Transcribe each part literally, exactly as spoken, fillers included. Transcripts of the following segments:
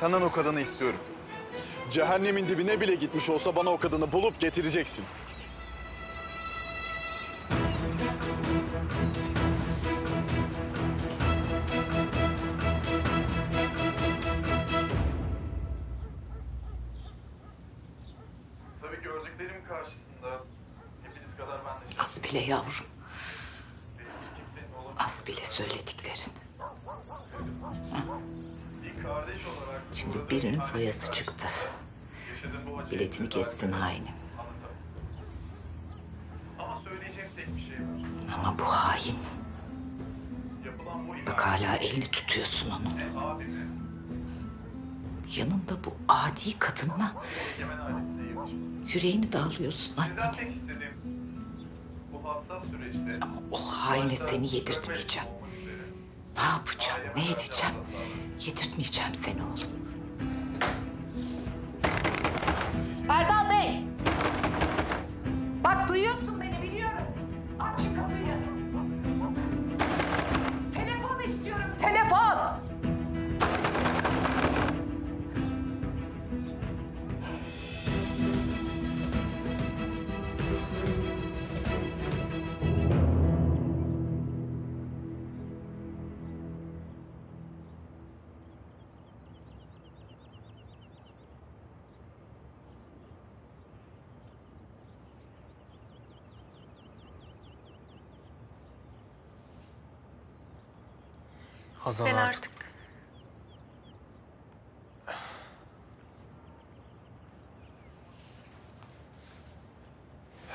Senden o kadını istiyorum. Cehennemin dibine bile gitmiş olsa bana o kadını bulup getireceksin. Tabii gördüklerim karşısında hepiniz kadar ben de... Az bile yavrum. Az bile söylediklerin. Şimdi birinin foyası çıktı. Biletini kessin hainin. Ama söyleyecek tek bir şey var. Ama bu hain. Bak hala elini tutuyorsun onun. Yanında bu adi kadınla yüreğini dağlıyorsun annenin. Ama o haine seni yedirtmeyeceğim. Ne yapacağım, ne edeceğim? Yedirtmeyeceğim seni oğlum. Erdal Bey! Bak duyuyorsun beni biliyorum. Aç şu kapıyı. Telefon istiyorum, telefon! Hazan ben artık. artık.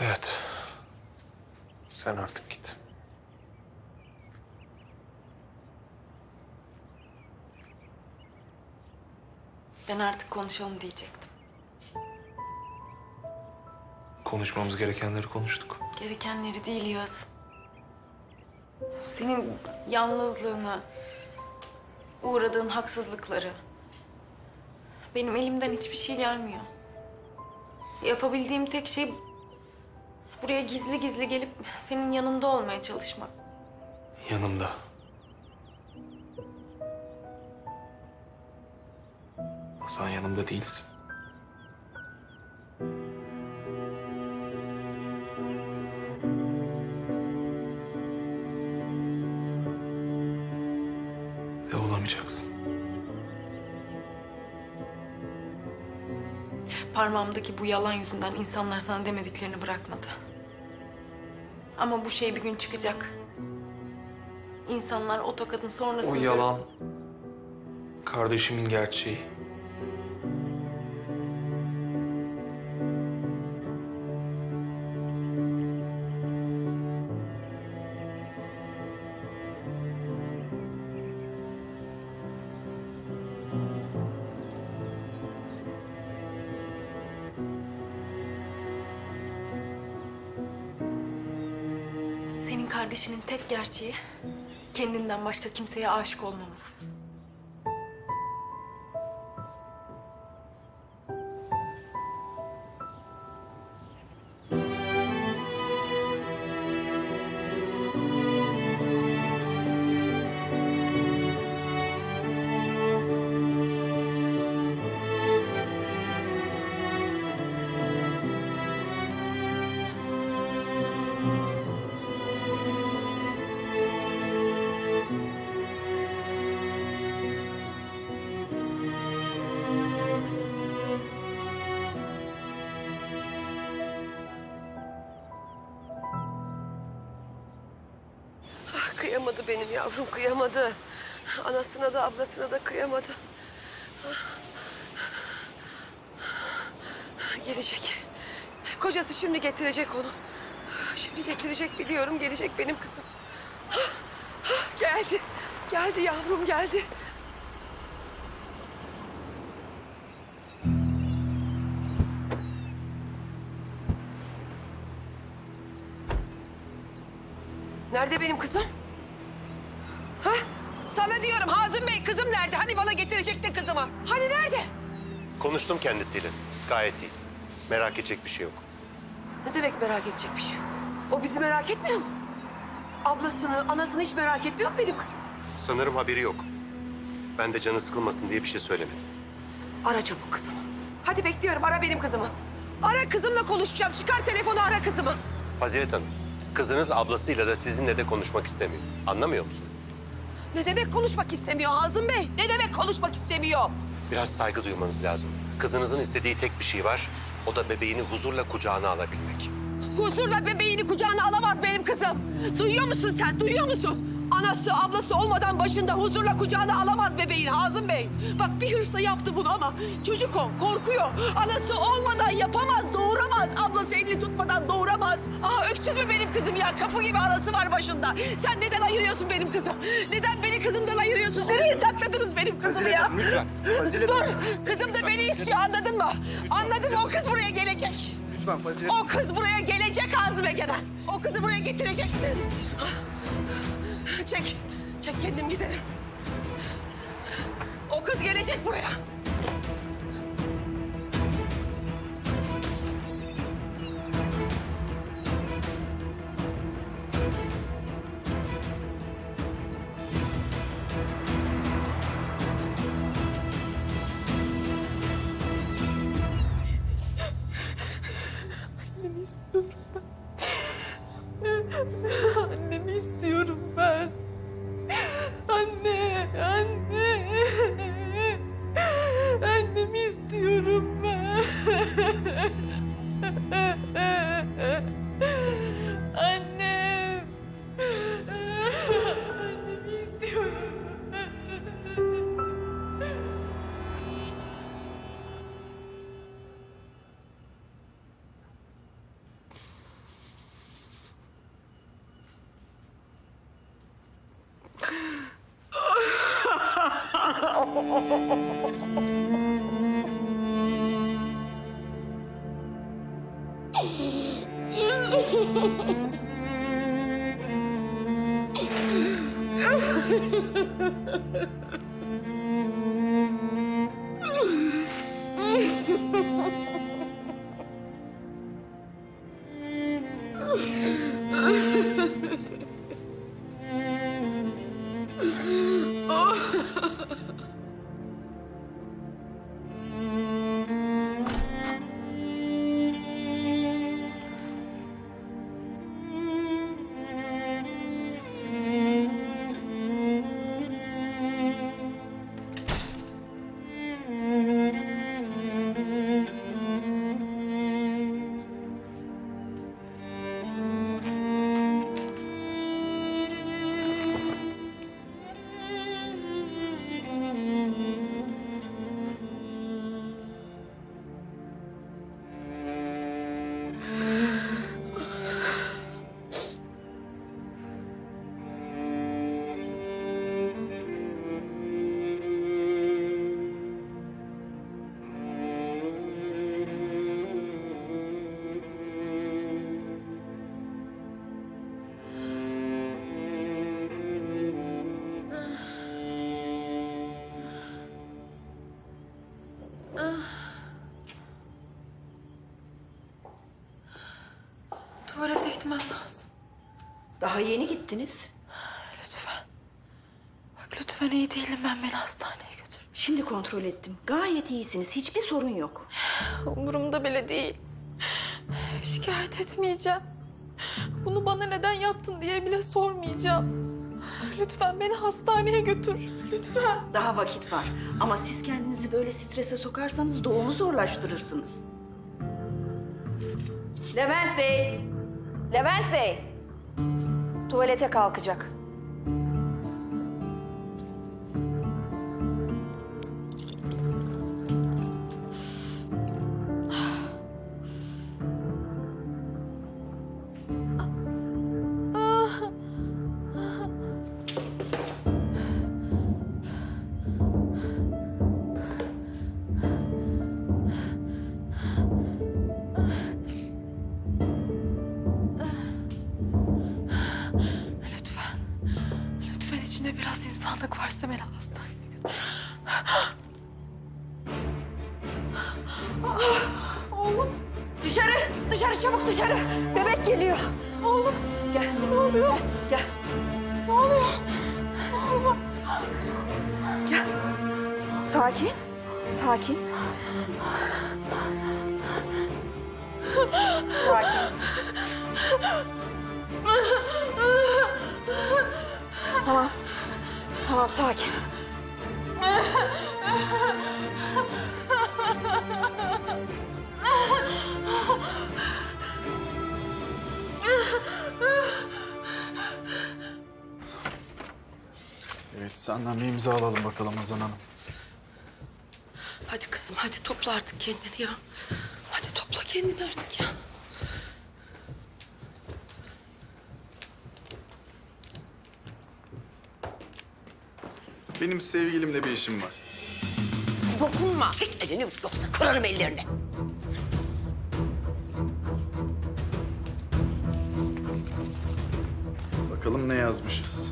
Evet. Sen artık git. Ben artık konuşalım diyecektim. Konuşmamız gerekenleri konuştuk. Gerekenleri değil Yağız. Senin yalnızlığını... Uğradığın haksızlıkları. Benim elimden hiçbir şey gelmiyor. Yapabildiğim tek şey... buraya gizli gizli gelip senin yanında olmaya çalışmak. Yanımda. Sen yanımda değilsin. Parmağımdaki bu yalan yüzünden insanlar sana demediklerini bırakmadı. Ama bu şey bir gün çıkacak. İnsanlar o tokadın sonrasında... O yalan... kardeşimin gerçeği. Kardeşinin tek gerçeği kendinden başka kimseye aşık olmaması. Kıyamadı benim yavrum, kıyamadı. Anasına da ablasına da kıyamadı. Gelecek. Kocası şimdi getirecek onu. Şimdi getirecek biliyorum, gelecek benim kızım. Geldi, geldi yavrum geldi. Nerede benim kızım? Sana diyorum Hazım Bey, kızım nerede? Hani bana getirecekti kızımı? Hani nerede? Konuştum kendisiyle. Gayet iyi. Merak edecek bir şey yok. Ne demek merak edecek bir şey yok? O bizi merak etmiyor mu? Ablasını, anasını hiç merak etmiyor mu benim kızım? Sanırım haberi yok. Ben de canı sıkılmasın diye bir şey söylemedim. Ara çabuk kızımı. Hadi bekliyorum, ara benim kızımı. Ara, kızımla konuşacağım. Çıkar telefonu, ara kızımı. Fazilet Hanım, kızınız ablasıyla da sizinle de konuşmak istemiyor. Anlamıyor musun? Ne demek konuşmak istemiyor Hazım Bey? Ne demek konuşmak istemiyor? Biraz saygı duymanız lazım. Kızınızın istediği tek bir şey var. O da bebeğini huzurla kucağına alabilmek. Huzurla bebeğini kucağına alamaz benim kızım. Duyuyor musun sen? Duyuyor musun? Anası, ablası olmadan başında huzurla kucağına alamaz bebeğin Hazım Bey. Bak bir hırsla yaptı bunu ama çocuk o, korkuyor. Anası olmadan yapamaz, doğuramaz. Ablası elini tutmadan doğuramaz. Aha öksüz mü benim kızım ya? Kapı gibi anası var başında. Sen neden ayırıyorsun benim kızım? Neden beni kızımdan ayırıyorsun? Nereye sakladınız benim kızımı ya? Lütfen, lütfen. Dur, kızım da beni istiyor, anladın mı? Anladın mı? O kız buraya gelecek. Lütfen Fazilet. O kız buraya gelecek Hazım Egemen. O kızı buraya getireceksin. Çek, çek kendim giderim. O kız gelecek buraya. Annemi istiyorum ben. Annemi istiyorum ben. Anne, anne. Annemi istiyorum ben. Annem. Annemi istiyorum. Tuvalete gitmem lazım. Daha yeni gittiniz. Lütfen. Bak lütfen, iyi değilim ben, beni hastaneye götür. Şimdi kontrol ettim. Gayet iyisiniz. Hiçbir sorun yok. Umurumda bile değil. Şikayet etmeyeceğim. Bunu bana neden yaptın diye bile sormayacağım. Lütfen beni hastaneye götür. Lütfen. Daha vakit var. Ama siz kendinizi böyle strese sokarsanız doğumu zorlaştırırsınız. Levent Bey. Levent Bey. Tuvalete kalkacak. Sakin. Sakin. Sakin. Tamam. Tamam, sakin. Evet, senden bir imza alalım bakalım Hazan Hanım. Hadi kızım, hadi topla artık kendini ya. Hadi topla kendini artık ya. Benim sevgilimle bir işim var. Dokunma. Çek elini, yoksa kırarım ellerini. Bakalım ne yazmışız.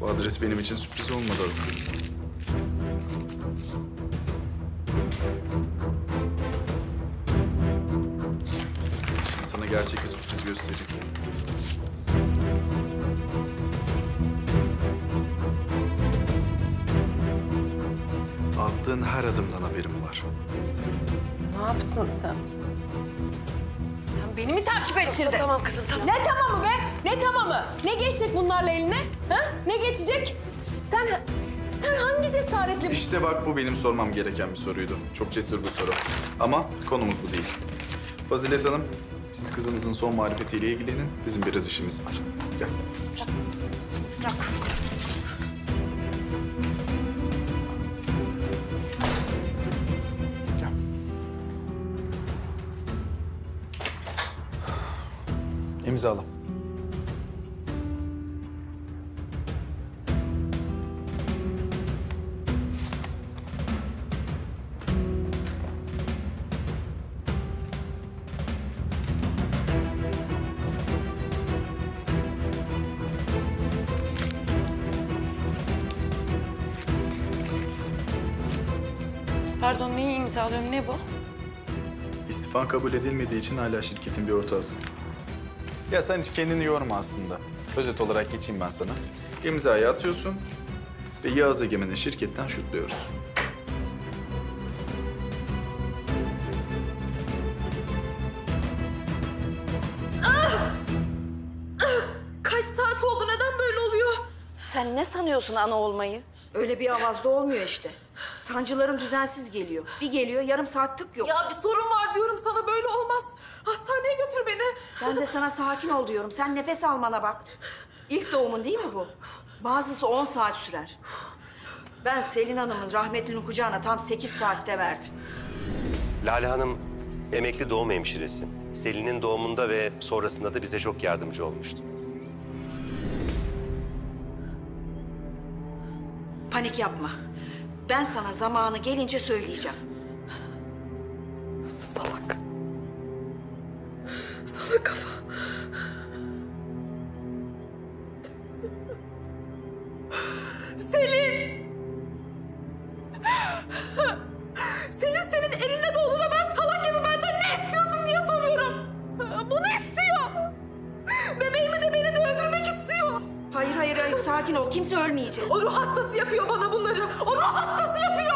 Bu adres benim için sürpriz olmadı aslında. Gerçek bir sürpriz gösterecek. Attığın her adımdan haberim var. Ne yaptın sen? Sen beni mi takip ettin de? Tamam kızım, tamam. Ne tamamı be? Ne tamamı? Ne geçecek bunlarla eline? Ha? Ne geçecek? Sen sen hangi cesaretle... İşte bak, bu benim sormam gereken bir soruydu. Çok cesur bir soru. Ama konumuz bu değil. Fazilet Hanım, siz kızınızın son marifetiyle ilgilenin. Bizim biraz işimiz var. Gel. Bırak. Bırak. Gel. İmzala. Pardon, neyi imzalıyorum? Ne bu? İstifan kabul edilmediği için hala şirketin bir ortağısın. Ya sen hiç kendini yorma aslında. Özet olarak geçeyim ben sana. İmzayı atıyorsun ve Yağız Egemen'i şirketten şutluyoruz. Ah! Ah! Kaç saat oldu? Neden böyle oluyor? Sen ne sanıyorsun ana olmayı? Öyle bir avazda olmuyor işte. Sancılarım düzensiz geliyor. Bir geliyor, yarım saat tık yok. Ya bir sorun var diyorum sana, böyle olmaz. Hastaneye götür beni. Ben de sana sakin ol diyorum. Sen nefes almana bak. İlk doğumun değil mi bu? Bazısı on saat sürer. Ben Selin Hanım'ın rahmetlinin kucağına tam sekiz saatte verdim. Lale Hanım emekli doğum hemşiresi. Selin'in doğumunda ve sonrasında da bize çok yardımcı olmuştu. Panik yapma. Ben sana zamanı gelince söyleyeceğim. Salak. Salak kafa. Selin! Selin senin elinle doldu ve ben salak gibi benden ne istiyorsun diye soruyorum. Bunu istiyor. Bebeğimi de beni de öldürmek istiyor. Hayır, hayır, hayır. Sakin ol. Kimse ölmeyecek. O ruh hastası yapıyor bana bunları. O ruh hastası yapıyor.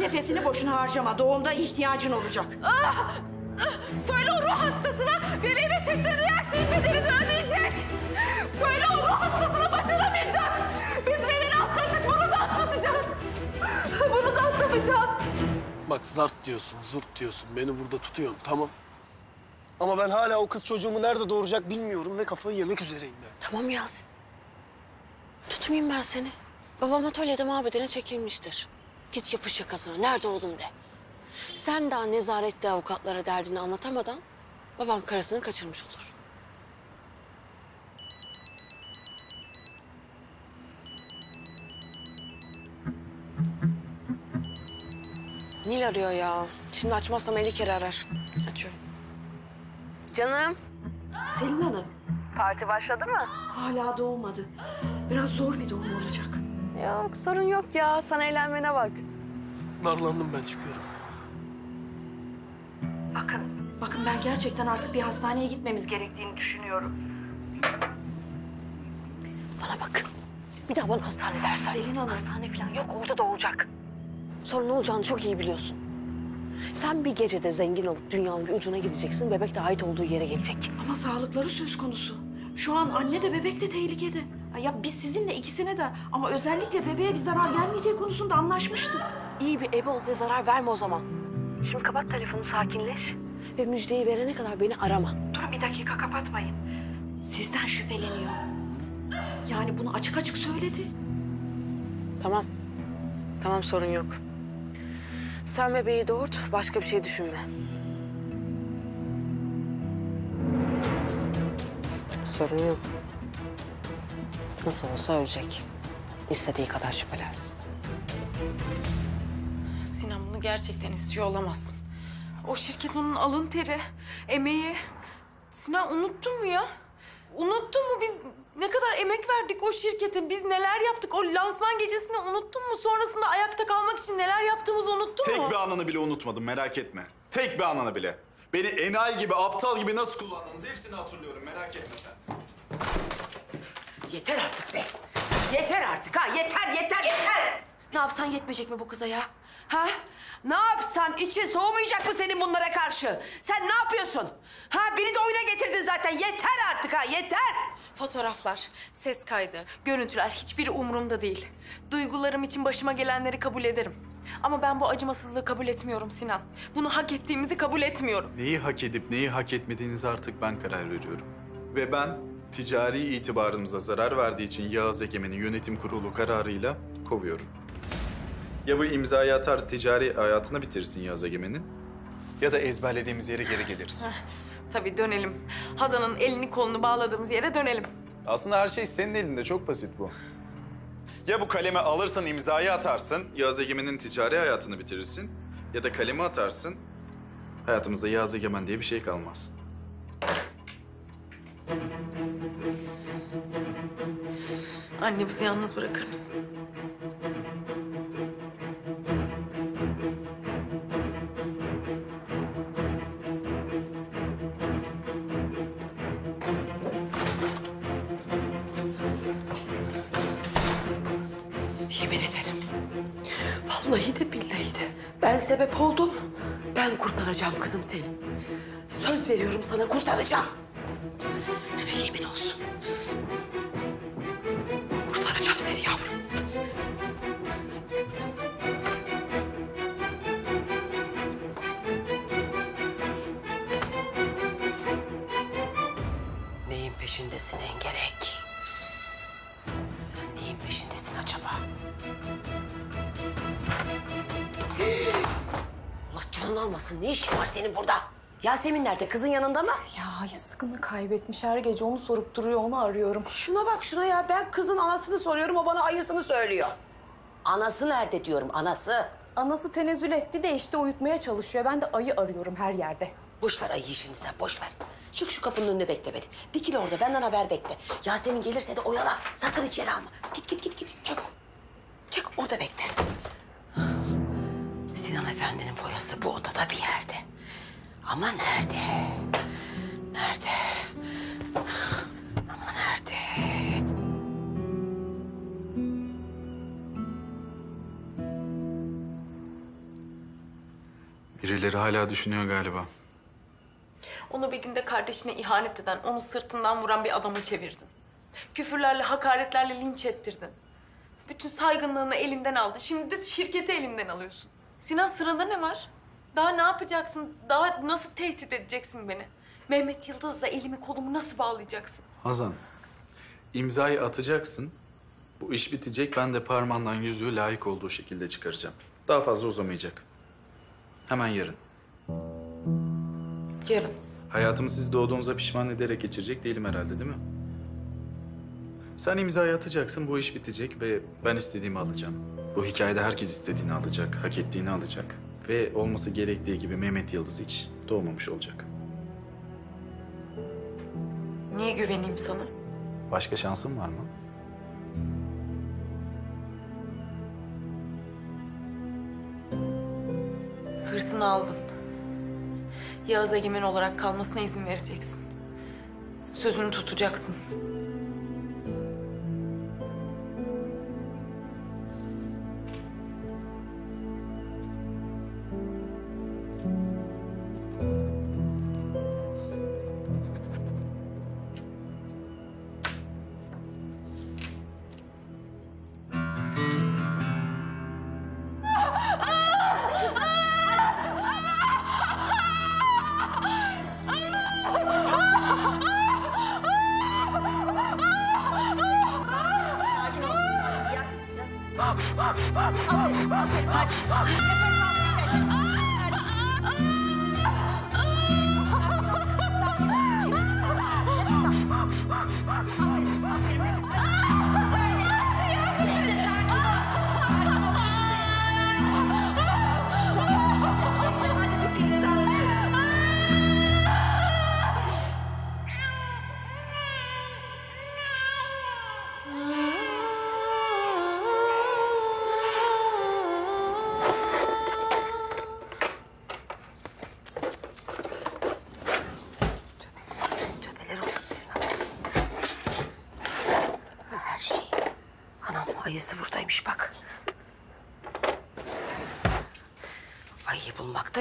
Nefesini boşuna harcama. Doğumda ihtiyacın olacak. Ah! Ah! Söyle o ruh hastasına bebeğime çektirdiği her şeyin bedelini ödeyecek. Söyle o ruh hastasına başaramayacak. Biz neleri atlattık, bunu da atlatacağız. Bunu da atlatacağız. Bak zart diyorsun, zurt diyorsun. Beni burada tutuyorsun, tamam. Ama ben hala o kız çocuğumu nerede doğuracak bilmiyorum ve kafayı yemek üzereyim ben. Tamam Yasin. Tutmayayım ben seni. Babam atölyede mabedene çekilmiştir. Git yapış yakasına, nerede oğlum de. Sen daha nezarette avukatlara derdini anlatamadan babam karısını kaçırmış olur. Nil arıyor ya. Şimdi açmazsam elli kere arar. Açıyorum. Canım. Selin Hanım. Parti başladı mı? Hala doğmadı. Biraz zor bir doğum olacak. Yok, sorun yok ya. Sana eğlenmene bak. Darlandım, ben çıkıyorum. Bakın, bakın ben gerçekten artık bir hastaneye gitmemiz gerektiğini düşünüyorum. Bana bak. Bir daha bana hastane dersen. Selin Hanım. Hastane falan yok, orada doğuracak. Sonra ne olacağını çok iyi biliyorsun. Sen bir gecede zengin olup dünyanın bir ucuna gideceksin. Bebek de ait olduğu yere gelecek. Ama sağlıkları söz konusu. Şu an anne de bebek de tehlikede. Ya biz sizinle ikisine de ama özellikle bebeğe bir zarar gelmeyeceği konusunda anlaşmıştık. İyi bir ebe ol ve zarar verme o zaman. Şimdi kapat telefonu, sakinleş. Ve müjdeyi verene kadar beni arama. Durun bir dakika, kapatmayın. Sizden şüpheleniyor. Yani bunu açık açık söyledi. Tamam. Tamam, sorun yok. Sen bebeği doğurt, başka bir şey düşünme. Sorun yok. Nasıl olsa ölecek. İstediği kadar şüphelensin. Sinan bunu gerçekten istiyor olamazsın. O şirket onun alın teri, emeği. Sinan unuttun mu ya? Unuttun mu biz ne kadar emek verdik o şirkete? Biz neler yaptık? O lansman gecesini unuttun mu? Sonrasında ayakta kalmak için neler yaptığımızı unuttun mu? Tek bir anını bile unutmadım, merak etme. Tek bir anını bile. Beni enayi gibi, aptal gibi nasıl kullandınız hepsini hatırlıyorum, merak etme sen. Yeter artık be! Yeter artık ha! Yeter, yeter, yeter! Ne yapsan yetmeyecek mi bu kıza ya? Ha? Ne yapsan için soğumayacak mı senin bunlara karşı? Sen ne yapıyorsun? Ha, beni de oyuna getirdin zaten. Yeter artık ha, yeter! Fotoğraflar, ses kaydı, görüntüler hiçbiri umurumda değil. Duygularım için başıma gelenleri kabul ederim. Ama ben bu acımasızlığı kabul etmiyorum Sinan. Bunu hak ettiğimizi kabul etmiyorum. Neyi hak edip neyi hak etmediğinizi artık ben karar veriyorum. Ve ben ticari itibarımıza zarar verdiği için Yağız Egemen'in yönetim kurulu kararıyla kovuyorum. Ya bu imzayı atar, ticari hayatını bitirsin Yağız Egemen'in, ya da ezberlediğimiz yere geri geliriz. Tabii dönelim. Hazan'ın elini kolunu bağladığımız yere dönelim. Aslında her şey senin elinde, çok basit bu. Ya bu kalemi alırsın, imzayı atarsın, Yağız Egemen'in ticari hayatını bitirirsin, ya da kalemi atarsın, hayatımızda Yağız Egemen diye bir şey kalmaz. Anne, bizi yalnız bırakır mısın? Yemin ederim. Vallahi de billahi de ben sebep oldum. Ben kurtaracağım kızım seni. Söz veriyorum sana, kurtaracağım. Yemin olsun. Kurtaracağım seni yavrum. Neyin peşindesin Engerek? Sen neyin peşindesin acaba? Allah canını almasın. Ne işin var senin burada? Yasemin nerede? Kızın yanında mı? Ya hayır, sıkını kaybetmiş. Her gece onu sorup duruyor, onu arıyorum. Şuna bak şuna ya. Ben kızın anasını soruyorum, o bana ayısını söylüyor. Anası nerede diyorum, anası? Anası tenezzül etti de işte uyutmaya çalışıyor. Ben de ayı arıyorum her yerde. Boş ver ayı işini sen, boş ver. Çık şu kapının önüne, bekle beni. Dikil orada, benden haber bekle. Yasemin gelirse de oyala. Sakın içeri alma. Git, git, git, git. Çık. Çık, orada bekle. Sinan Efendi'nin foyası bu odada bir yerde. Ama nerede? Nerede? Ama nerede? Birileri hala düşünüyor galiba. Onu bir günde kardeşine ihanet eden, onu sırtından vuran bir adamı çevirdin. Küfürlerle, hakaretlerle linç ettirdin. Bütün saygınlığını elinden aldın. Şimdi de şirketi elinden alıyorsun. Sinan, sırada ne var? Daha ne yapacaksın? Daha nasıl tehdit edeceksin beni? Mehmet Yıldız'la elimi kolumu nasıl bağlayacaksın? Hazan, imzayı atacaksın. Bu iş bitecek. Ben de parmağından yüzüğü layık olduğu şekilde çıkaracağım. Daha fazla uzamayacak. Hemen yarın. Yarın? Hayatımı siz doğduğunuza pişman ederek geçirecek değilim herhalde, değil mi? Sen imzayı atacaksın, bu iş bitecek ve ben istediğimi alacağım. Bu hikayede herkes istediğini alacak, hak ettiğini alacak. Ve olması gerektiği gibi Mehmet Yıldız hiç doğmamış olacak. Niye güveneyim sana? Başka şansın var mı? Hırsını aldın. Yağız Egemen olarak kalmasına izin vereceksin. Sözünü tutacaksın.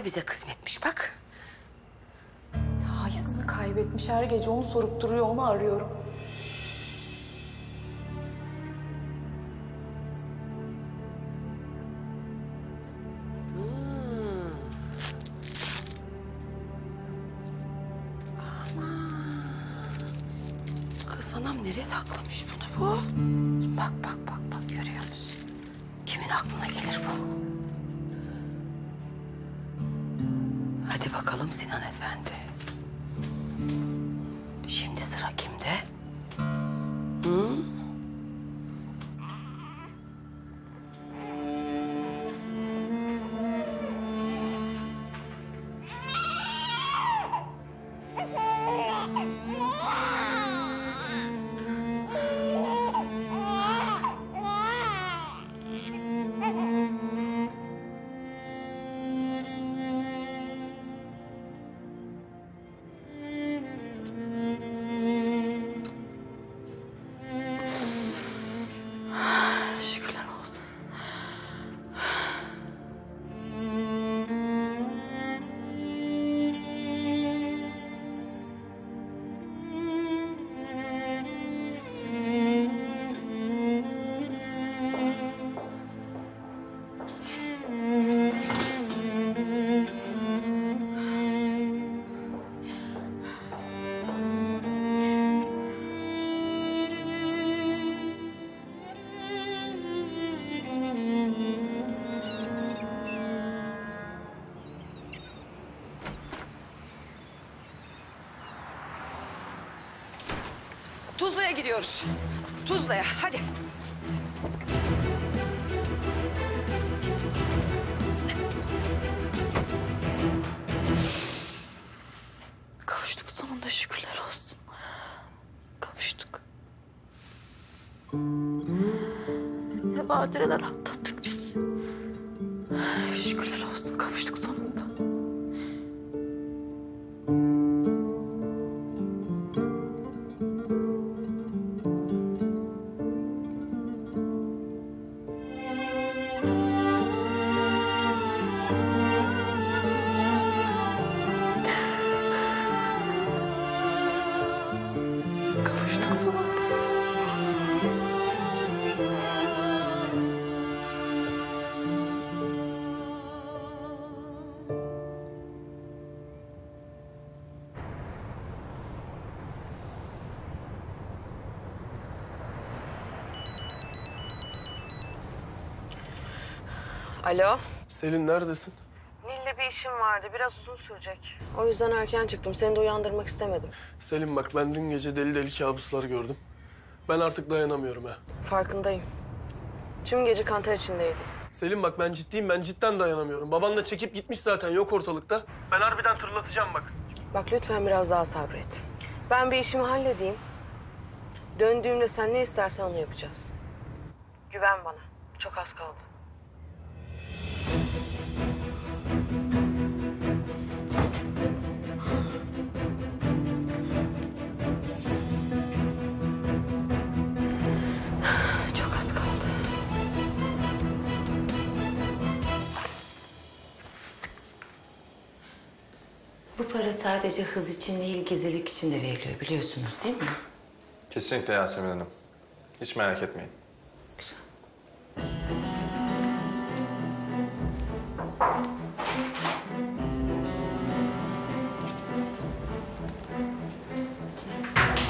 Bize kısmetmiş bak. Hayısını kaybetmiş, her gece onu sorup duruyor, onu arıyorum. Hmm. Aman. Kız anam nereye saklamış bunu bu? Bak bak bak bak, görüyor musun? Kimin aklına gelir bu? Hadi bakalım Sinan Efendi. Şimdi sıra kimde? Hı? Tuzla'ya gidiyoruz. Tuzla'ya, hadi. Kavuştuk sonunda, şükürler olsun. Kavuştuk. Ne badireler atlattık biz. Şükürler olsun, kavuştuk sonunda. Alo. Selin neredesin? Nil'le bir işim vardı. Biraz uzun sürecek. O yüzden erken çıktım. Seni de uyandırmak istemedim. Selin bak, ben dün gece deli deli kabuslar gördüm. Ben artık dayanamıyorum ha. Farkındayım. Tüm gece kantar içindeydim. Selin bak, ben ciddiyim. Ben cidden dayanamıyorum. Baban da çekip gitmiş zaten. Yok ortalıkta. Ben harbiden tırlatacağım bak. Bak lütfen biraz daha sabret. Ben bir işimi halledeyim. Döndüğümde sen ne istersen onu yapacağız. Güven bana. Çok az kaldı. Çok az kaldı. Bu para sadece hız için değil, gizlilik için de veriliyor, biliyorsunuz değil mi? Kesinlikle Yasemin Hanım. Hiç merak etmeyin. Güzel.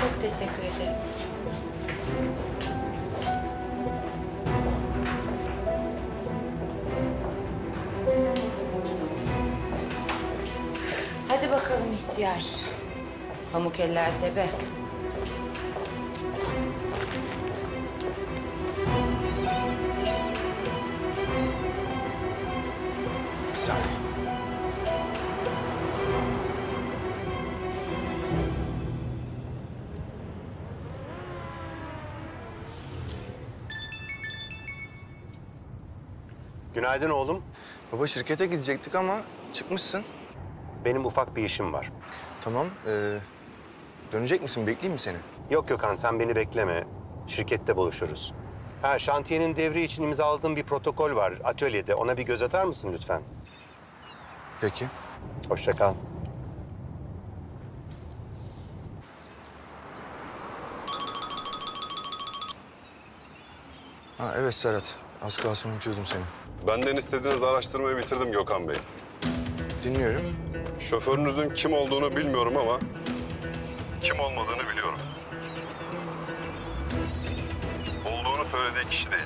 Çok teşekkür ederim. ihtiyar. Pamuk eller cebe. Sen. Günaydın oğlum. Baba şirkete gidecektik ama çıkmışsın. Benim ufak bir işim var. Tamam. Ee, dönecek misin? Bekleyeyim mi seni? Yok Gökhan, sen beni bekleme. Şirkette buluşuruz. Ha, şantiyenin devri için imzaladığım bir protokol var atölyede. Ona bir göz atar mısın lütfen? Peki. Hoşça kal. Ha, evet Serhat. Az kalsın unutuyordum seni. Benden istediğiniz araştırmayı bitirdim Gökhan Bey. Dinliyorum. Şoförünüzün kim olduğunu bilmiyorum ama kim olmadığını biliyorum. Olduğunu söylediği kişi değil.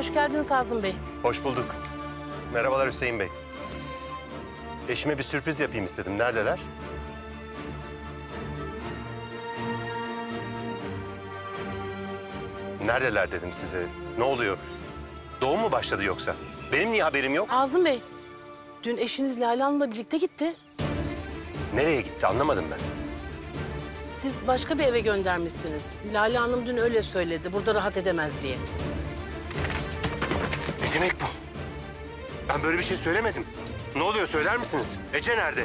Hoş geldiniz Hazım Bey. Hoş bulduk. Merhabalar Hüseyin Bey. Eşime bir sürpriz yapayım istedim. Neredeler? Neredeler dedim size. Ne oluyor? Doğum mu başladı yoksa? Benim niye haberim yok? Hazım Bey, dün eşiniz Lale Hanım'la birlikte gitti. Nereye gitti anlamadım ben. Siz başka bir eve göndermişsiniz. Lale Hanım dün öyle söyledi. Burada rahat edemez diye. Ne demek bu? Ben böyle bir şey söylemedim. Ne oluyor söyler misiniz? Ece nerede?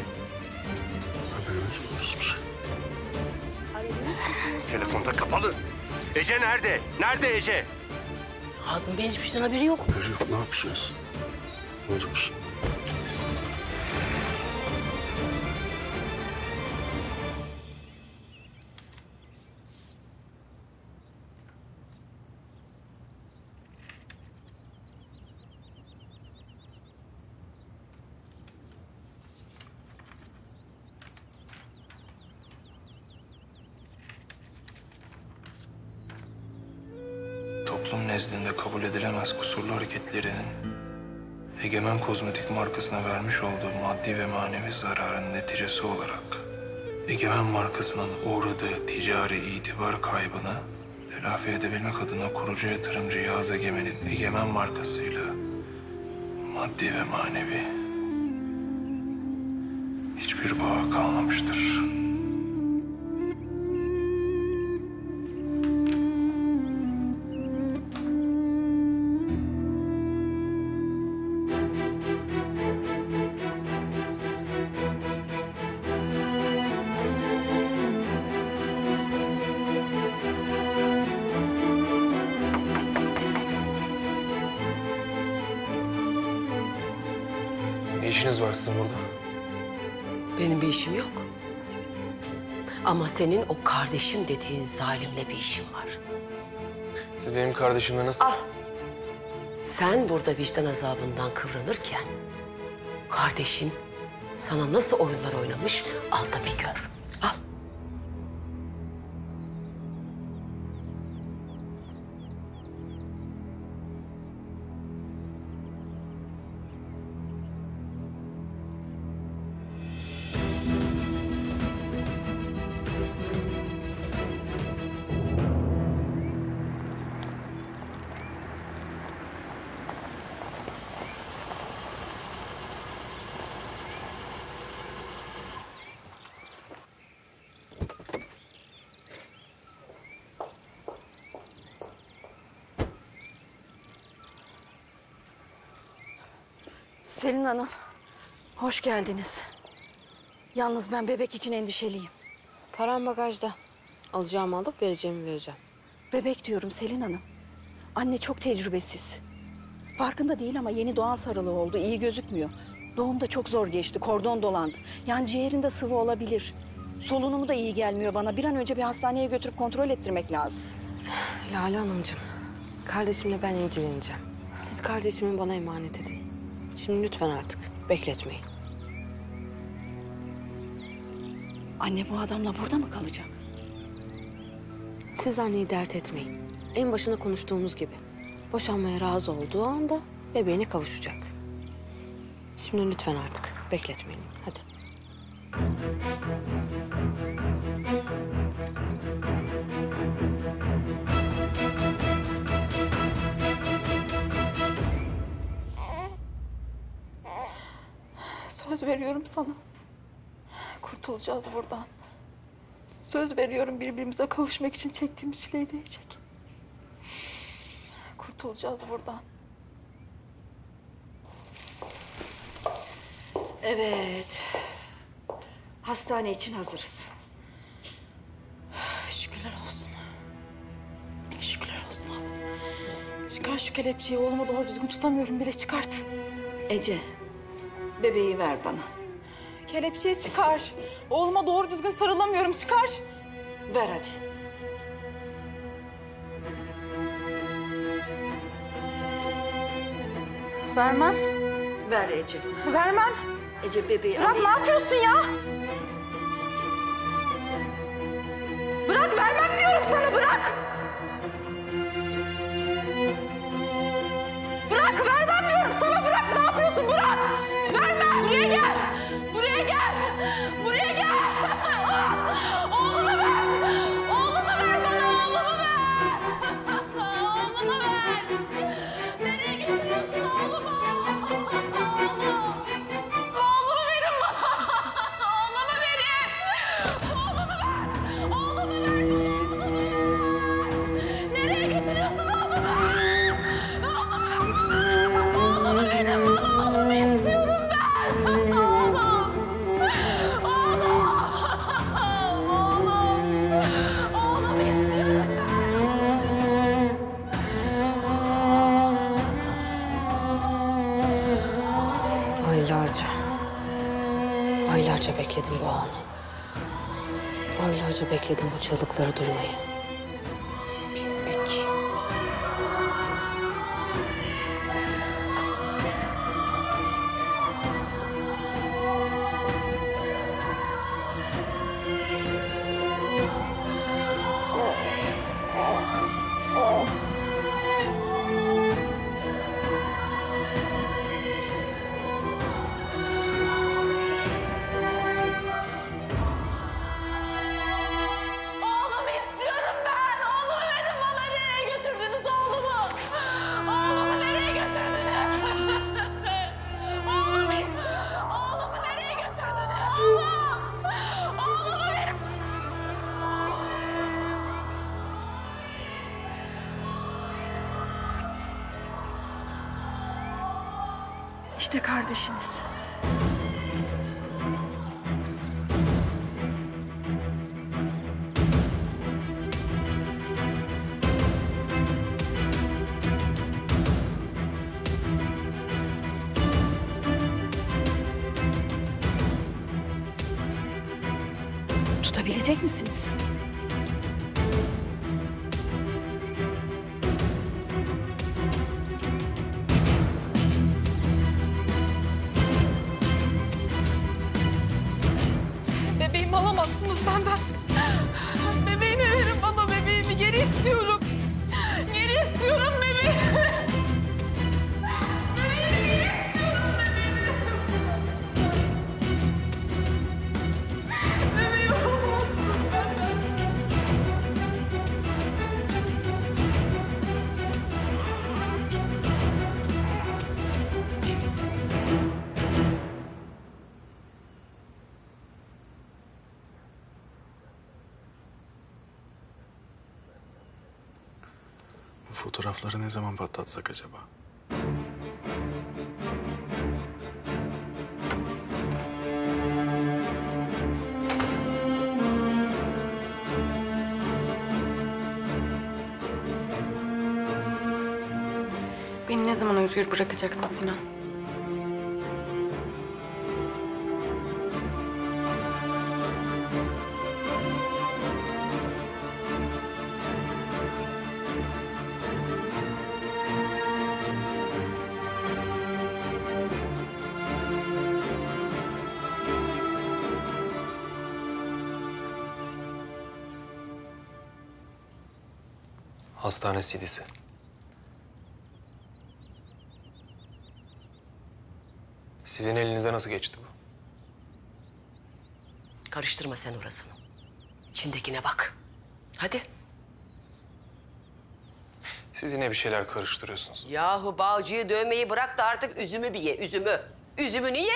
Telefonda kapalı. Ece nerede? Nerede Ece? Hazım Bey hiçbir şeyden haberi yok. Haberi yok. Ne yapacağız? Ne olacakmış? Toplum nezdinde kabul edilemez kusurlu hareketlerinin Egemen Kozmetik markasına vermiş olduğu maddi ve manevi zararın neticesi olarak Egemen markasının uğradığı ticari itibar kaybını telafi edebilmek adına kurucu yatırımcı Yağız Egemen'in Egemen markasıyla maddi ve manevi hiçbir bağ kalmamıştır. Ne işiniz var sizin burada? Benim bir işim yok. Ama senin o kardeşim dediğin zalimle bir işin var. Siz benim kardeşimle nasıl... Al! Sen burada vicdan azabından kıvranırken... ...kardeşin sana nasıl oyunlar oynamış, al da bir gör. Al! Selin Hanım, hoş geldiniz. Yalnız ben bebek için endişeliyim. Param bagajda. Alacağımı alıp vereceğimi vereceğim. Bebek diyorum Selin Hanım. Anne çok tecrübesiz. Farkında değil ama yeni doğan sarılığı oldu. İyi gözükmüyor. Doğum da çok zor geçti. Kordon dolandı. Yani ciğerinde sıvı olabilir. Solunumu da iyi gelmiyor bana. Bir an önce bir hastaneye götürüp kontrol ettirmek lazım. Lale Hanımcığım, kardeşimle ben ilgileneceğim. Siz kardeşimi bana emanet edin. Şimdi lütfen artık bekletmeyin. Anne bu adamla burada mı kalacak? Siz anneyi dert etmeyin. En başına konuştuğumuz gibi. Boşanmaya razı olduğu anda bebeğine kavuşacak. Şimdi lütfen artık bekletmeyin. Hadi. Söz veriyorum sana. Kurtulacağız buradan. Söz veriyorum birbirimize kavuşmak için çektiğimiz çileyi değecek. Kurtulacağız buradan. Evet. Hastane için hazırız. Şükürler olsun. Şükürler olsun. Çıkar şu kelepçeyi. Oğlumu doğru düzgün tutamıyorum bile. Çıkart. Ece, bebeği ver bana. Kelepçeyi çıkar. Oğluma doğru düzgün sarılamıyorum. Çıkar. Ver hadi. Vermem. Ver Ece. Vermem. Ece bebeği... Bırak, ne yapıyorsun ya? Bırak, vermem diyorum sana, bırak! Bırak, vermem diyorum sana, bırak! Ne yapıyorsun, bırak! Vermem! Buraya gel! Buraya gel! Buraya gel! Oğlumu ver! Oğlumu ver bana, oğlumu ver! Oğlumu ver! Nereye götürüyorsun oğlumu? Aylarca bekledim bu anı. Aylarca bekledim bu çığlıkları duymayı. Pislik. İşte kardeşiniz. Tutabilecek misiniz? Alamazsınız benden. Bebeğimi verin bana, bebeğimi geri istiyorum. Geri istiyorum bebeğimi. Bebeğimi geri istiyorum bebeğimi. Bebeğimi alamazsınız benden. Fotoğrafları ne zaman patlatsak acaba? Beni ne zaman özgür bırakacaksın Sinan? Hastane C D'si. Sizin elinize nasıl geçti bu? Karıştırma sen orasını. İçindekine bak. Hadi. Siz yine bir şeyler karıştırıyorsunuz. Yahu Bağcı'yı dövmeyi bırak da artık üzümü bir ye, üzümü. Üzümünü ye.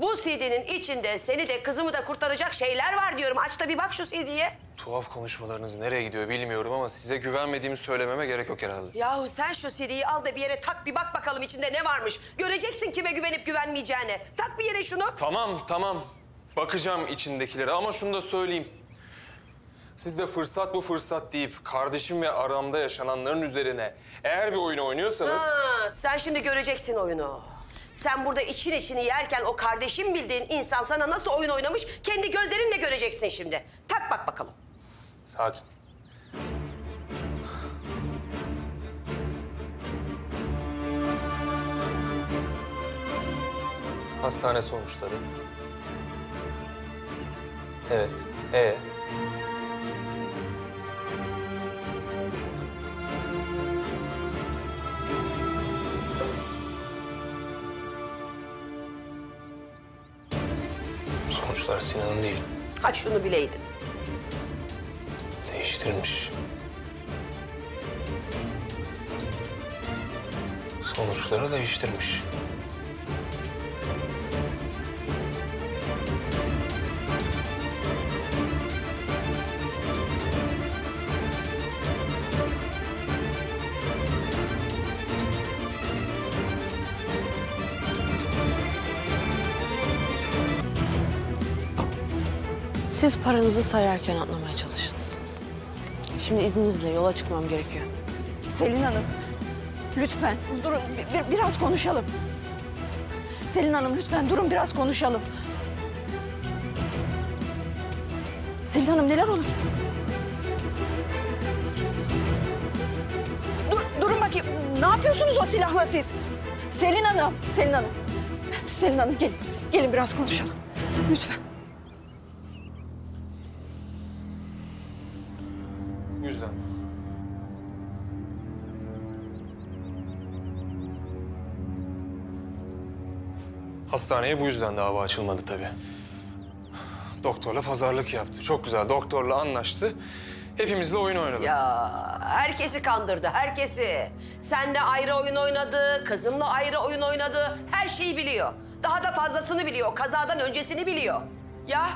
Bu C D'nin içinde seni de kızımı da kurtaracak şeyler var diyorum. Aç da bir bak şu C D'ye. Tuhaf konuşmalarınız nereye gidiyor bilmiyorum ama size güvenmediğimi söylememe gerek yok herhalde. Yahu sen şu C D'yi al da bir yere tak bir bak bakalım içinde ne varmış. Göreceksin kime güvenip güvenmeyeceğini. Tak bir yere şunu. Tamam tamam. Bakacağım içindekilere ama şunu da söyleyeyim. Siz de fırsat bu fırsat deyip kardeşim ve aramda yaşananların üzerine eğer bir oyun oynuyorsanız... Ha, sen şimdi göreceksin oyunu. Sen burada için içini yerken o kardeşim bildiğin insan sana nasıl oyun oynamış kendi gözlerinle göreceksin şimdi. Tak bak bakalım. Sakin. Hastane sonuçları. Evet. Ee? Sonuçlar Sinan'ın değil. Ha şunu bileydin. Değiştirmiş. Sonuçları değiştirmiş. Siz paranızı sayarken atlamaya çalışın. Şimdi izninizle yola çıkmam gerekiyor. Selin Hanım, lütfen durun bir, biraz konuşalım. Selin Hanım lütfen durun biraz konuşalım. Selin Hanım neler olur? Dur, durun bakayım, ne yapıyorsunuz o silahla siz? Selin Hanım, Selin Hanım. Selin Hanım gelin, gelin biraz konuşalım. Lütfen. Yüzden. Hastaneye bu yüzden dava açılmadı tabii. Doktorla pazarlık yaptı. Çok güzel doktorla anlaştı. Hepimizle oyun oynadı. Ya herkesi kandırdı, herkesi. Sen de ayrı oyun oynadı, kızımla ayrı oyun oynadı. Her şeyi biliyor. Daha da fazlasını biliyor. Kazadan öncesini biliyor. Ya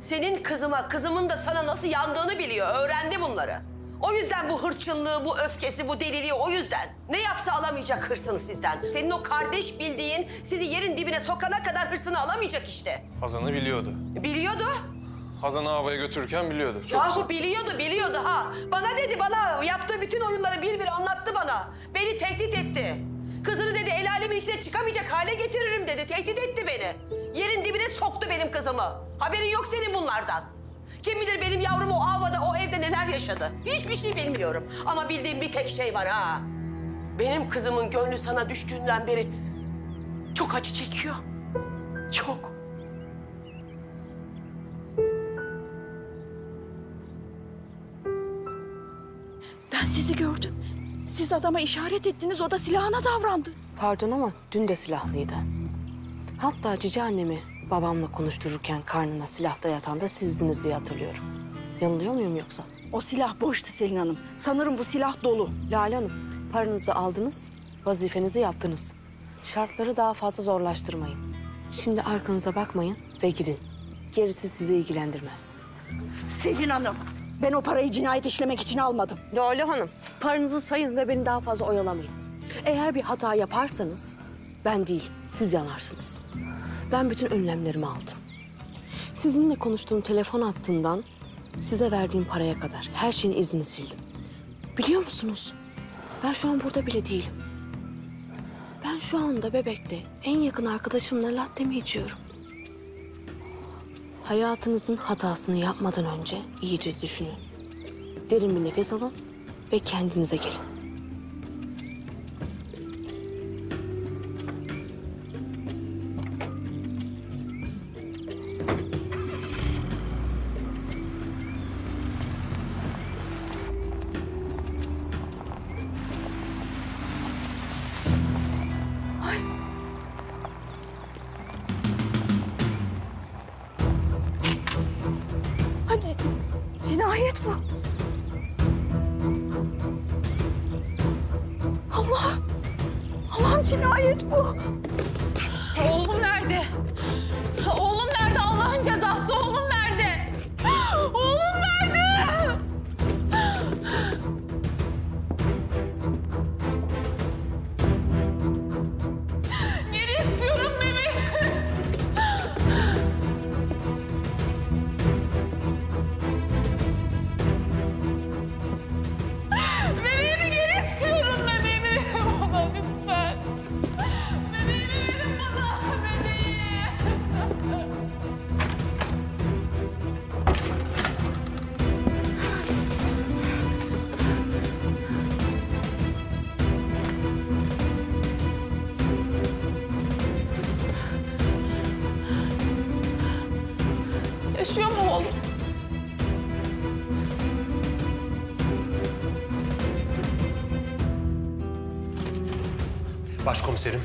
senin kızıma, kızımın da sana nasıl yandığını biliyor. Öğrendi bunları. O yüzden bu hırçınlığı, bu öfkesi, bu deliliği o yüzden. Ne yapsa alamayacak hırsını sizden. Senin o kardeş bildiğin sizi yerin dibine sokana kadar hırsını alamayacak işte. Hazan'ı biliyordu. Biliyordu. Hazan'ı havaya götürürken biliyordu. Yahu biliyordu, biliyordu ha. Bana dedi, bana yaptığı bütün oyunları bir bir anlattı bana. Beni tehdit etti. Kızını dedi el alemin içine çıkamayacak hale getiririm dedi. Tehdit etti beni. Yerin dibine soktu benim kızımı. Haberin yok senin bunlardan. Kim bilir benim yavrum o avada, o evde neler yaşadı. Hiçbir şey bilmiyorum. Ama bildiğim bir tek şey var ha. Benim kızımın gönlü sana düştüğünden beri çok acı çekiyor. Çok. Ben sizi gördüm. Siz adama işaret ettiniz, o da silahına davrandı. Pardon ama dün de silahlıydı. Hatta cici annemi babamla konuştururken karnına silah dayatan da sizdiniz diye hatırlıyorum. Yanılıyor muyum yoksa? O silah boştu Selin Hanım. Sanırım bu silah dolu. Lale Hanım, paranızı aldınız, vazifenizi yaptınız. Şartları daha fazla zorlaştırmayın. Şimdi arkanıza bakmayın ve gidin. Gerisi sizi ilgilendirmez. Selin Hanım, ben o parayı cinayet işlemek için almadım. Lale Hanım, paranızı sayın ve beni daha fazla oyalamayın. Eğer bir hata yaparsanız ben değil, siz yanarsınız. Ben bütün önlemlerimi aldım. Sizinle konuştuğum telefon hattından size verdiğim paraya kadar her şeyin izini sildim. Biliyor musunuz? Ben şu an burada bile değilim. şu anda Bebek'te en yakın arkadaşımla lattemi içiyorum. Hayatınızın hatasını yapmadan önce iyice düşünün. Derin bir nefes alın ve kendinize gelin. Cinayet bu. Allah! Allah'ım cinayet bu. Oğlum nerede? Oğlum nerede? Allah'ın cezası oğlum nerede? Oğlum nerede? Geri istiyorum bebeği. Başkomiserim,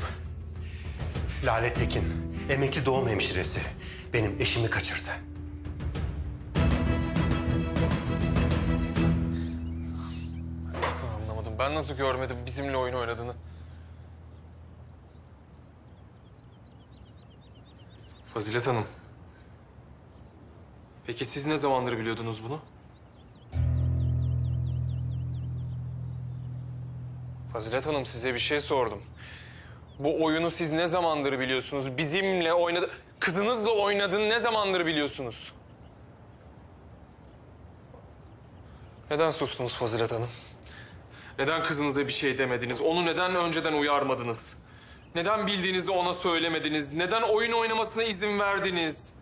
Lale Tekin, emekli doğum hemşiresi benim eşimi kaçırdı. Nasıl anlamadım? Ben nasıl görmedim bizimle oyun oynadığını? Fazilet Hanım, peki siz ne zamandır biliyordunuz bunu? Fazilet Hanım, size bir şey sordum. Bu oyunu siz ne zamandır biliyorsunuz? Bizimle oynadı... Kızınızla oynadığını ne zamandır biliyorsunuz? Neden sustunuz Fazilet Hanım? Neden kızınıza bir şey demediniz? Onu neden önceden uyarmadınız? Neden bildiğinizi ona söylemediniz? Neden oyun oynamasına izin verdiniz?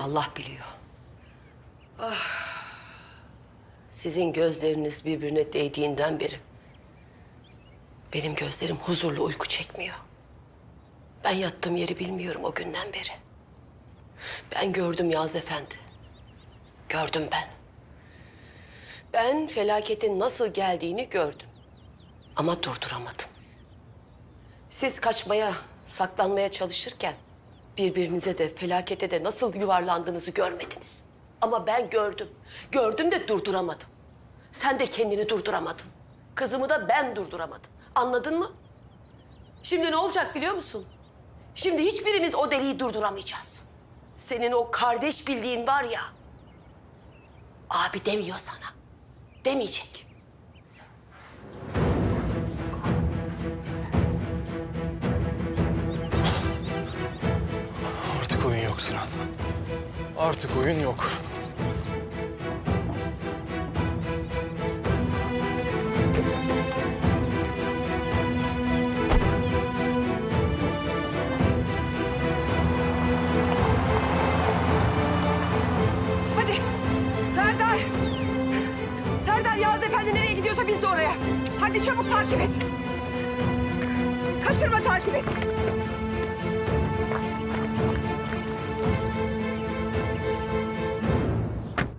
Allah biliyor. Ah! Sizin gözleriniz birbirine değdiğinden beri benim gözlerim huzurlu uyku çekmiyor. Ben yattığım yeri bilmiyorum o günden beri. Ben gördüm Yağız Efendi. Gördüm ben. Ben felaketin nasıl geldiğini gördüm. Ama durduramadım. Siz kaçmaya, saklanmaya çalışırken birbirinize de felakete de nasıl yuvarlandığınızı görmediniz. Ama ben gördüm. Gördüm de durduramadım. Sen de kendini durduramadın. Kızımı da ben durduramadım. Anladın mı? Şimdi ne olacak biliyor musun? Şimdi hiçbirimiz o deliği durduramayacağız. Senin o kardeş bildiğin var ya... Abi demiyor sana. Demeyecek. Artık oyun yok Sinan. Artık oyun yok. Hadi Serdar. Serdar, Yağız Efendi nereye gidiyorsa biz de oraya. Hadi çabuk takip et. Kaçırma, takip et.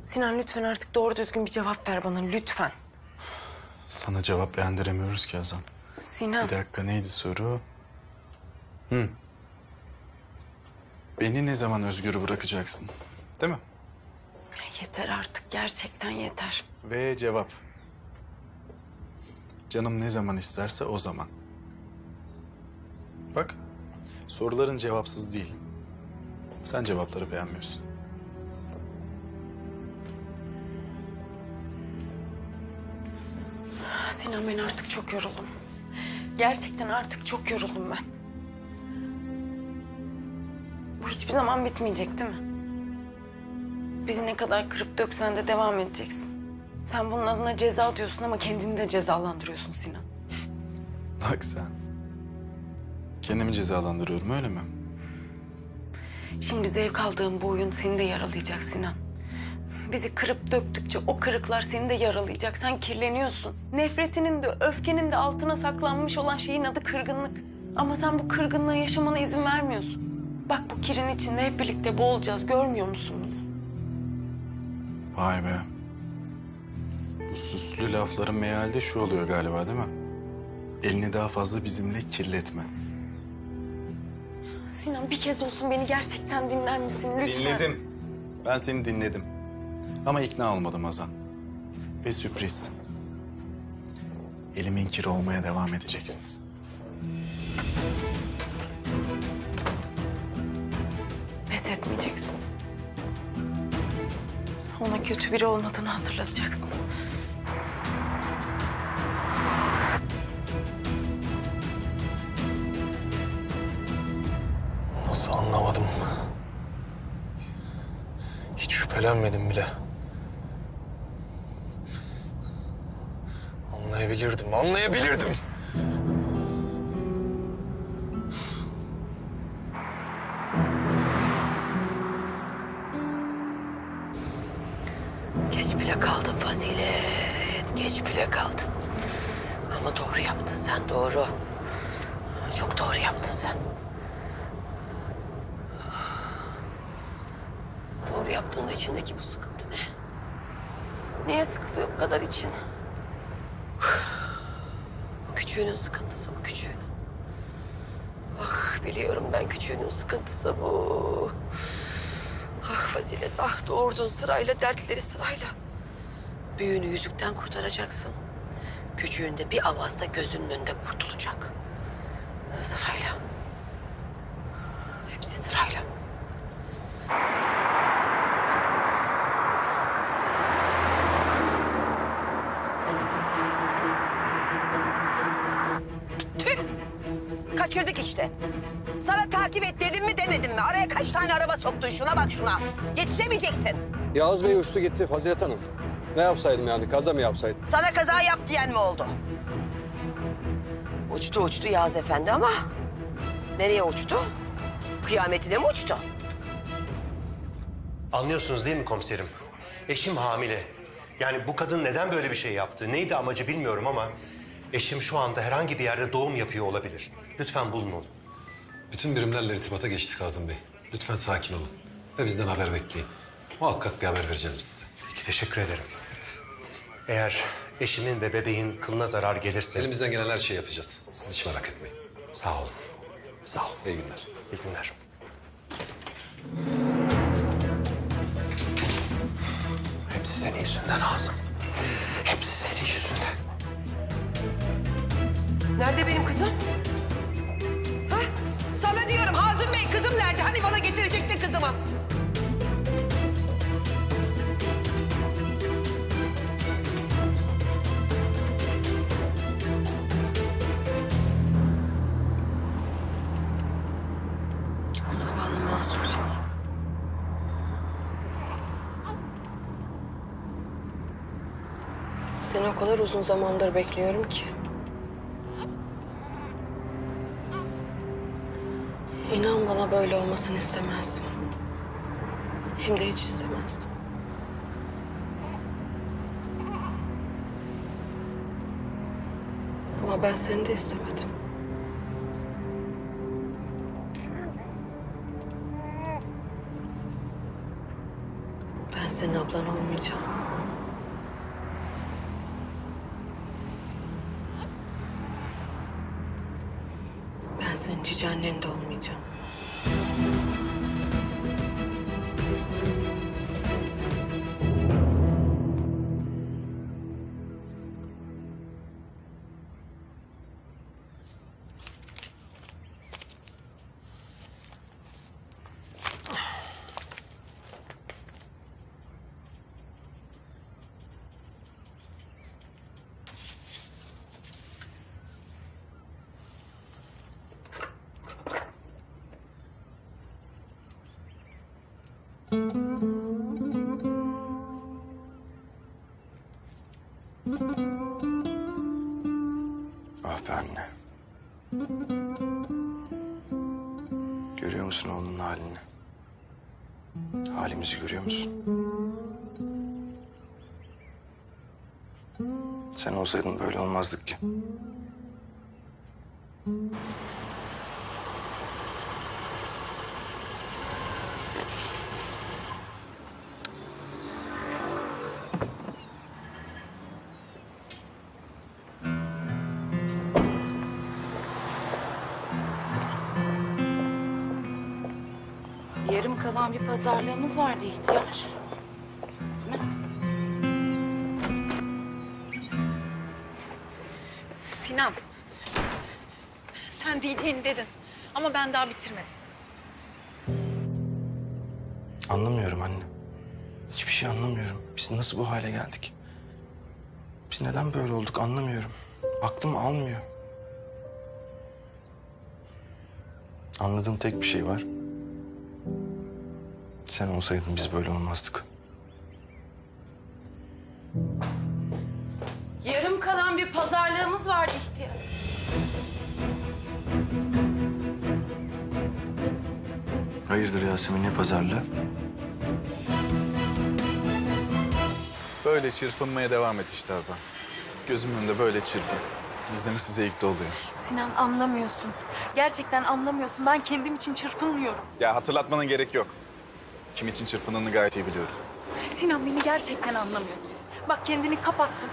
Sinan, lütfen artık doğru düzgün bir cevap ver bana, lütfen. Sana cevap beğendiremiyoruz ki Hazan. Sinan. Bir dakika, neydi soru? Hı. Beni ne zaman özgür bırakacaksın, değil mi? Yeter artık, gerçekten yeter. Ve cevap. Canım ne zaman isterse o zaman. Bak, soruların cevapsız değil. Sen cevapları beğenmiyorsun. Sinan, ben artık çok yoruldum. Gerçekten artık çok yoruldum ben. Bu hiçbir zaman bitmeyecek değil mi? Bizi ne kadar kırıp döksen de devam edeceksin. Sen bunun adına ceza diyorsun ama kendini de cezalandırıyorsun Sinan. Bak sen. Kendimi cezalandırıyorum, öyle mi? Şimdi zevk aldığın bu oyun seni de yaralayacak Sinan. Bizi kırıp döktükçe o kırıklar seni de yaralayacak. Sen kirleniyorsun. Nefretinin de öfkenin de altına saklanmış olan şeyin adı kırgınlık. Ama sen bu kırgınlığı yaşamana izin vermiyorsun. Bak bu kirin içinde hep birlikte boğulacağız. Görmüyor musun bunu? Vay be. Bu süslü lafların meali de şu oluyor galiba, değil mi? Elini daha fazla bizimle kirletme. Sinan bir kez olsun beni gerçekten dinler misin lütfen? Dinledim. Ben seni dinledim. Ama ikna olmadım Hazan. Ve sürpriz. Elimin kiri olmaya devam edeceksiniz. Pes etmeyeceksin. Ona kötü biri olmadığını hatırlatacaksın. Nasıl anlamadım? Hiç şüphelenmedim bile. Anlayabilirdim, anlayabilirdim. Geç bile kaldın Fazilet, geç bile kaldın. Ama doğru yaptın sen, doğru. Çok doğru yaptın sen. Doğru yaptığında içindeki bu sıkıntı ne? Niye sıkılıyor bu kadar için? Küçüğünün sıkıntısı bu, küçüğünün. Ah biliyorum ben, küçüğünün sıkıntısı bu. Ah Fazilet, ah doğurdun sırayla, dertleri sırayla. Büyüğünü yüzükten kurtaracaksın. Küçüğün de bir avazda gözünün önünde kurtulacak. Sırayla. Hepsi sırayla. Kaçırdık işte. Sana takip et dedim mi demedim mi? Araya kaç tane araba soktun, şuna bak şuna. Yetişemeyeceksin. Yağız Bey uçtu gitti Fazilet Hanım. Ne yapsaydım yani, kaza mı yapsaydım? Sana kaza yap diyen mi oldu? Uçtu uçtu Yağız Efendi ama nereye uçtu? Kıyametine mi uçtu? Anlıyorsunuz değil mi komiserim? Eşim hamile. Yani bu kadın neden böyle bir şey yaptı? Neydi amacı bilmiyorum ama... Eşim şu anda herhangi bir yerde doğum yapıyor olabilir. Lütfen bulun onu. Bütün birimlerle irtibata geçtik Hazım Bey. Lütfen sakin olun ve bizden haber bekleyin. Muhakkak bir haber vereceğiz biz size. Peki, teşekkür ederim. Eğer eşimin ve bebeğin kılına zarar gelirse... Elimizden gelen her şeyi yapacağız. Siz hiç merak etmeyin. Sağ olun. Sağ olun. İyi günler. İyi günler. Hepsi senin yüzünden Hazım. Hepsi senin yüzünden. Nerede benim kızım? Ha? Sana diyorum Hazım Bey, kızım nerede? Hani bana getirecekti kızımı. Zavallı masum şey. Seni o kadar uzun zamandır bekliyorum ki. İnan bana böyle olmasını istemezdim. Hem de hiç istemezdim. Ama ben seni de istemedim. Ben senin ablan olmayacağım. Ben senin cici annen de olmayacağım. Ah be anne. Görüyor musun oğlunun halini? Halimizi görüyor musun? Sen olsaydın böyle olmazdık ki. Yarım kalan bir pazarlığımız vardı ihtiyar. Değil mi? Sinan, sen diyeceğini dedin ama ben daha bitirmedim. Anlamıyorum anne. Hiçbir şey anlamıyorum. Biz nasıl bu hale geldik? Biz neden böyle olduk anlamıyorum. Aklım almıyor. Anladığım tek bir şey var. Sen olsaydın biz böyle olmazdık. Yarım kalan bir pazarlığımız vardı ihtiyar. Hayırdır Yasemin, ne pazarlığı? Böyle çırpınmaya devam et işte Hazan. Gözümün önünde böyle çırpın. İzlemesi zevkli oluyor. Sinan anlamıyorsun. Gerçekten anlamıyorsun. Ben kendim için çırpınmıyorum. Ya hatırlatmana gerek yok. Kim için çırpındığını gayet iyi biliyorum. Sinan beni gerçekten anlamıyorsun. Bak kendini kapattın.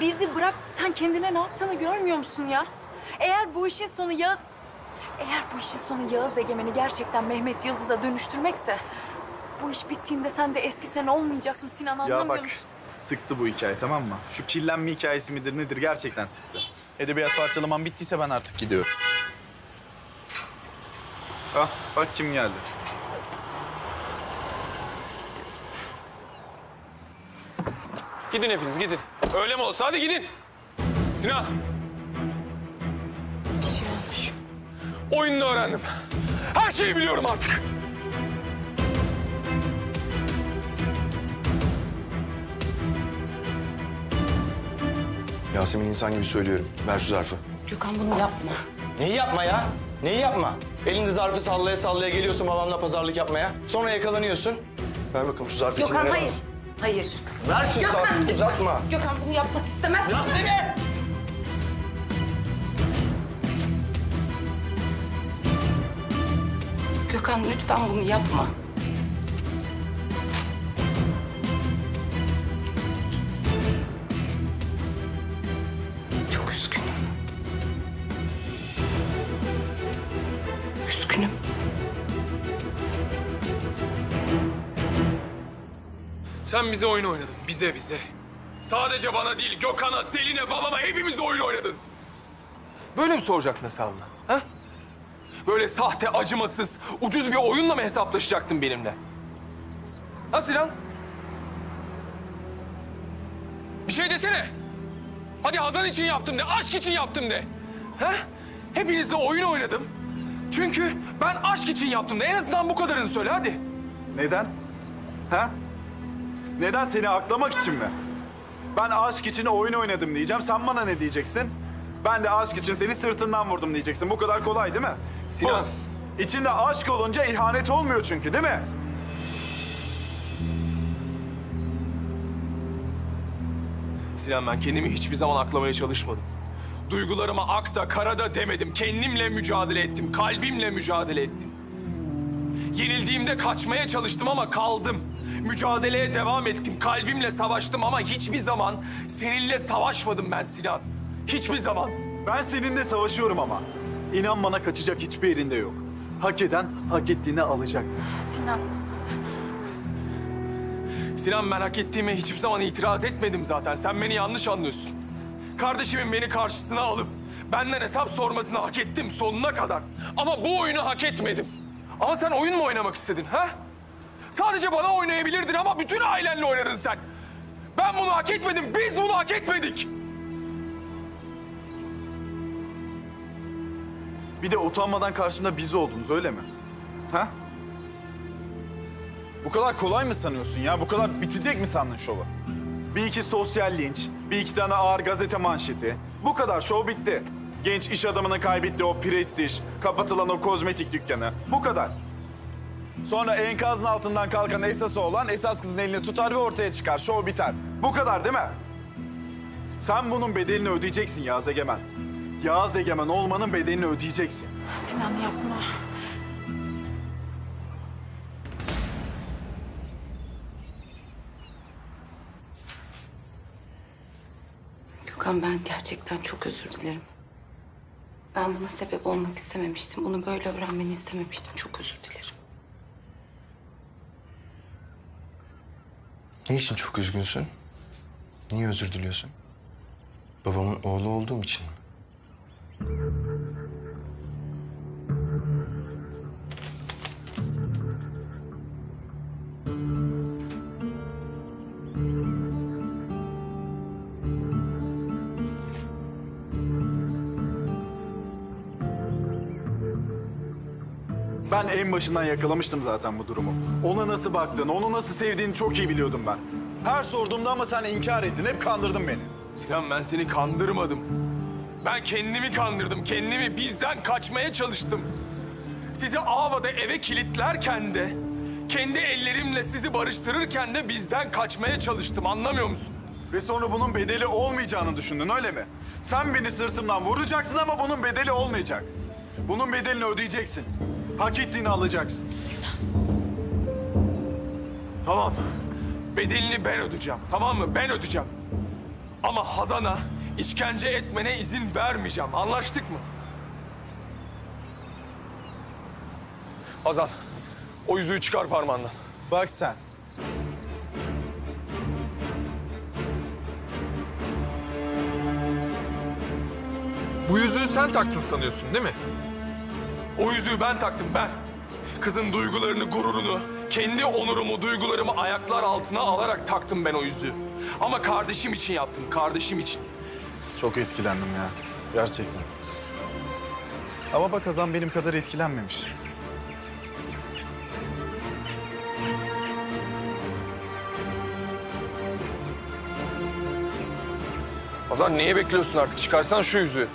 Bizi bırak, sen kendine ne yaptığını görmüyor musun ya? Eğer bu işin sonu Yağız... Eğer bu işin sonu Yağız Egemen'i gerçekten Mehmet Yıldız'a dönüştürmekse... ...bu iş bittiğinde sen de eski sen olmayacaksın Sinan, anlamıyor musun? Ya bak, sıktı bu hikaye, tamam mı? Şu kirlenme hikayesi midir nedir gerçekten sıktı. Edebiyat parçalaman bittiyse ben artık gidiyorum. Ah bak kim geldi. Gidin hepiniz, gidin. Öyle mi olsa hadi gidin. Sinan. Bir şey olmuş. Oyununu öğrendim. Her şeyi biliyorum artık. Yasemin, insan gibi söylüyorum. Ver şu zarfı. Gökhan bunu yapma. Neyi yapma ya? Neyi yapma? Elinde zarfı sallaya sallaya geliyorsun babamla pazarlık yapmaya. Sonra yakalanıyorsun. Ver bakalım şu zarfı. Gökhan hayır. Var. Hayır. Ver şu zarfı, uzatma. Gökhan bunu yapmak istemez. Yasemin! Gökhan lütfen bunu yapma. Çok üzgünüm. Üzgünüm. Sen bize oyun oynadın, bize bize. Sadece bana değil, Gökhan'a, Selin'e, babama hepimize oyun oynadın. Böyle mi soracaktın hesabını, ha? Böyle sahte, acımasız, ucuz bir oyunla mı hesaplaşacaktın benimle? Ha Sinan? Bir şey desene. Hadi Hazan için yaptım de, aşk için yaptım de. Ha? Hepinizle oyun oynadım. Çünkü ben aşk için yaptım de. En azından bu kadarını söyle, hadi. Neden? Ha? Neden seni aklamak için mi? Ben aşk için oyun oynadım diyeceğim. Sen bana ne diyeceksin? Ben de aşk için seni sırtından vurdum diyeceksin. Bu kadar kolay değil mi? Sinan. Bu, içinde aşk olunca ihanet olmuyor çünkü, değil mi? Sinan, ben kendimi hiçbir zaman aklamaya çalışmadım. Duygularıma akta, karada demedim. Kendimle mücadele ettim. Kalbimle mücadele ettim. Yenildiğimde kaçmaya çalıştım ama kaldım. Mücadeleye devam ettim, kalbimle savaştım ama hiçbir zaman seninle savaşmadım ben Sinan. Hiçbir zaman. Ben seninle savaşıyorum ama. İnan bana kaçacak hiçbir yerinde yok. Hak eden hak ettiğini alacak. Sinan. Sinan, ben hak ettiğime hiçbir zaman itiraz etmedim zaten. Sen beni yanlış anlıyorsun. Kardeşimin beni karşısına alıp benden hesap sormasını hak ettim sonuna kadar. Ama bu oyunu hak etmedim. Ama sen oyun mu oynamak istedin ha? Sadece bana oynayabilirdin ama bütün ailenle oynadın sen. Ben bunu hak etmedim, biz bunu hak etmedik. Bir de utanmadan karşımda biz oldunuz, öyle mi? Ha? Bu kadar kolay mı sanıyorsun ya? Bu kadar bitecek mi sandın şovu? Bir iki sosyal linç, bir iki tane ağır gazete manşeti. Bu kadar, şov bitti. Genç iş adamının kaybettiği o prestij, kapatılan o kozmetik dükkanı. Bu kadar. Sonra enkazın altından kalkan esası olan esas kızın elini tutar ve ortaya çıkar. Şov biter. Bu kadar değil mi? Sen bunun bedelini ödeyeceksin Yağız Egemen. Yağız Egemen olmanın bedelini ödeyeceksin. Sinan yapma. Gökhan, ben gerçekten çok özür dilerim. Ben buna sebep olmak istememiştim. Bunu böyle öğrenmeni istememiştim. Çok özür dilerim. Ne için çok üzgünsün? Niye özür diliyorsun? Babamın oğlu olduğum için mi? Ben en başından yakalamıştım zaten bu durumu. Ona nasıl baktığını, onu nasıl sevdiğini çok iyi biliyordum ben. Her sorduğumda ama sen inkar ettin, hep kandırdın beni. Sinan, ben seni kandırmadım. Ben kendimi kandırdım, kendimi bizden kaçmaya çalıştım. Sizi Ava'da eve kilitlerken de, kendi ellerimle sizi barıştırırken de bizden kaçmaya çalıştım, anlamıyor musun? Ve sonra bunun bedeli olmayacağını düşündün, öyle mi? Sen beni sırtımdan vuracaksın ama bunun bedeli olmayacak. Bunun bedelini ödeyeceksin. Hak ettiğini alacaksın. Sinan. Tamam. Bedelini ben ödeyeceğim. Tamam mı? Ben ödeyeceğim. Ama Hazan'a işkence etmene izin vermeyeceğim. Anlaştık mı? Hazan, o yüzüğü çıkar parmağından. Bak sen. Bu yüzüğü sen taktın sanıyorsun, değil mi? O yüzüğü ben taktım, ben. Kızın duygularını, gururunu, kendi onurumu, duygularımı ayaklar altına alarak taktım ben o yüzüğü. Ama kardeşim için yaptım, kardeşim için. Çok etkilendim ya, gerçekten. Ama bak Hazan benim kadar etkilenmemiş. Hazan, niye bekliyorsun artık? Çıkarsan şu yüzüğü.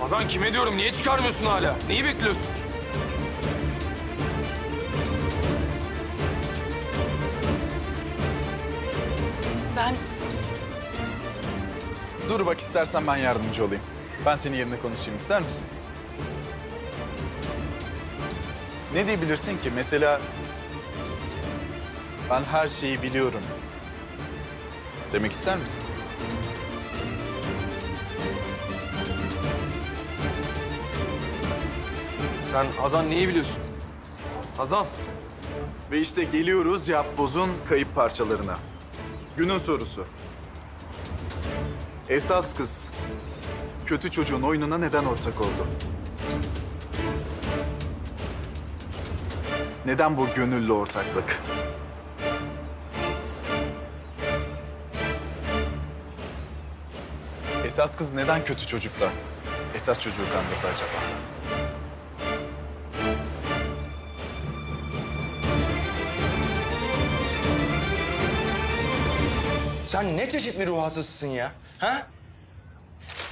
Hazan, kime diyorum? Niye çıkarmıyorsun hala? Neyi bekliyorsun? Ben... Dur bak, istersen ben yardımcı olayım. Ben senin yerine konuşayım, ister misin? Ne diyebilirsin ki? Mesela... Ben her şeyi biliyorum. Demek ister misin? Sen Hazan neyi biliyorsun? Hazan. Ve işte geliyoruz yapbozun kayıp parçalarına. Günün sorusu. Esas kız kötü çocuğun oyununa neden ortak oldu? Neden bu gönüllü ortaklık? Esas kız neden kötü çocukta? Esas çocuğu kandırdı acaba? Sen ne çeşit bir ruh hastasısın ya? Ha?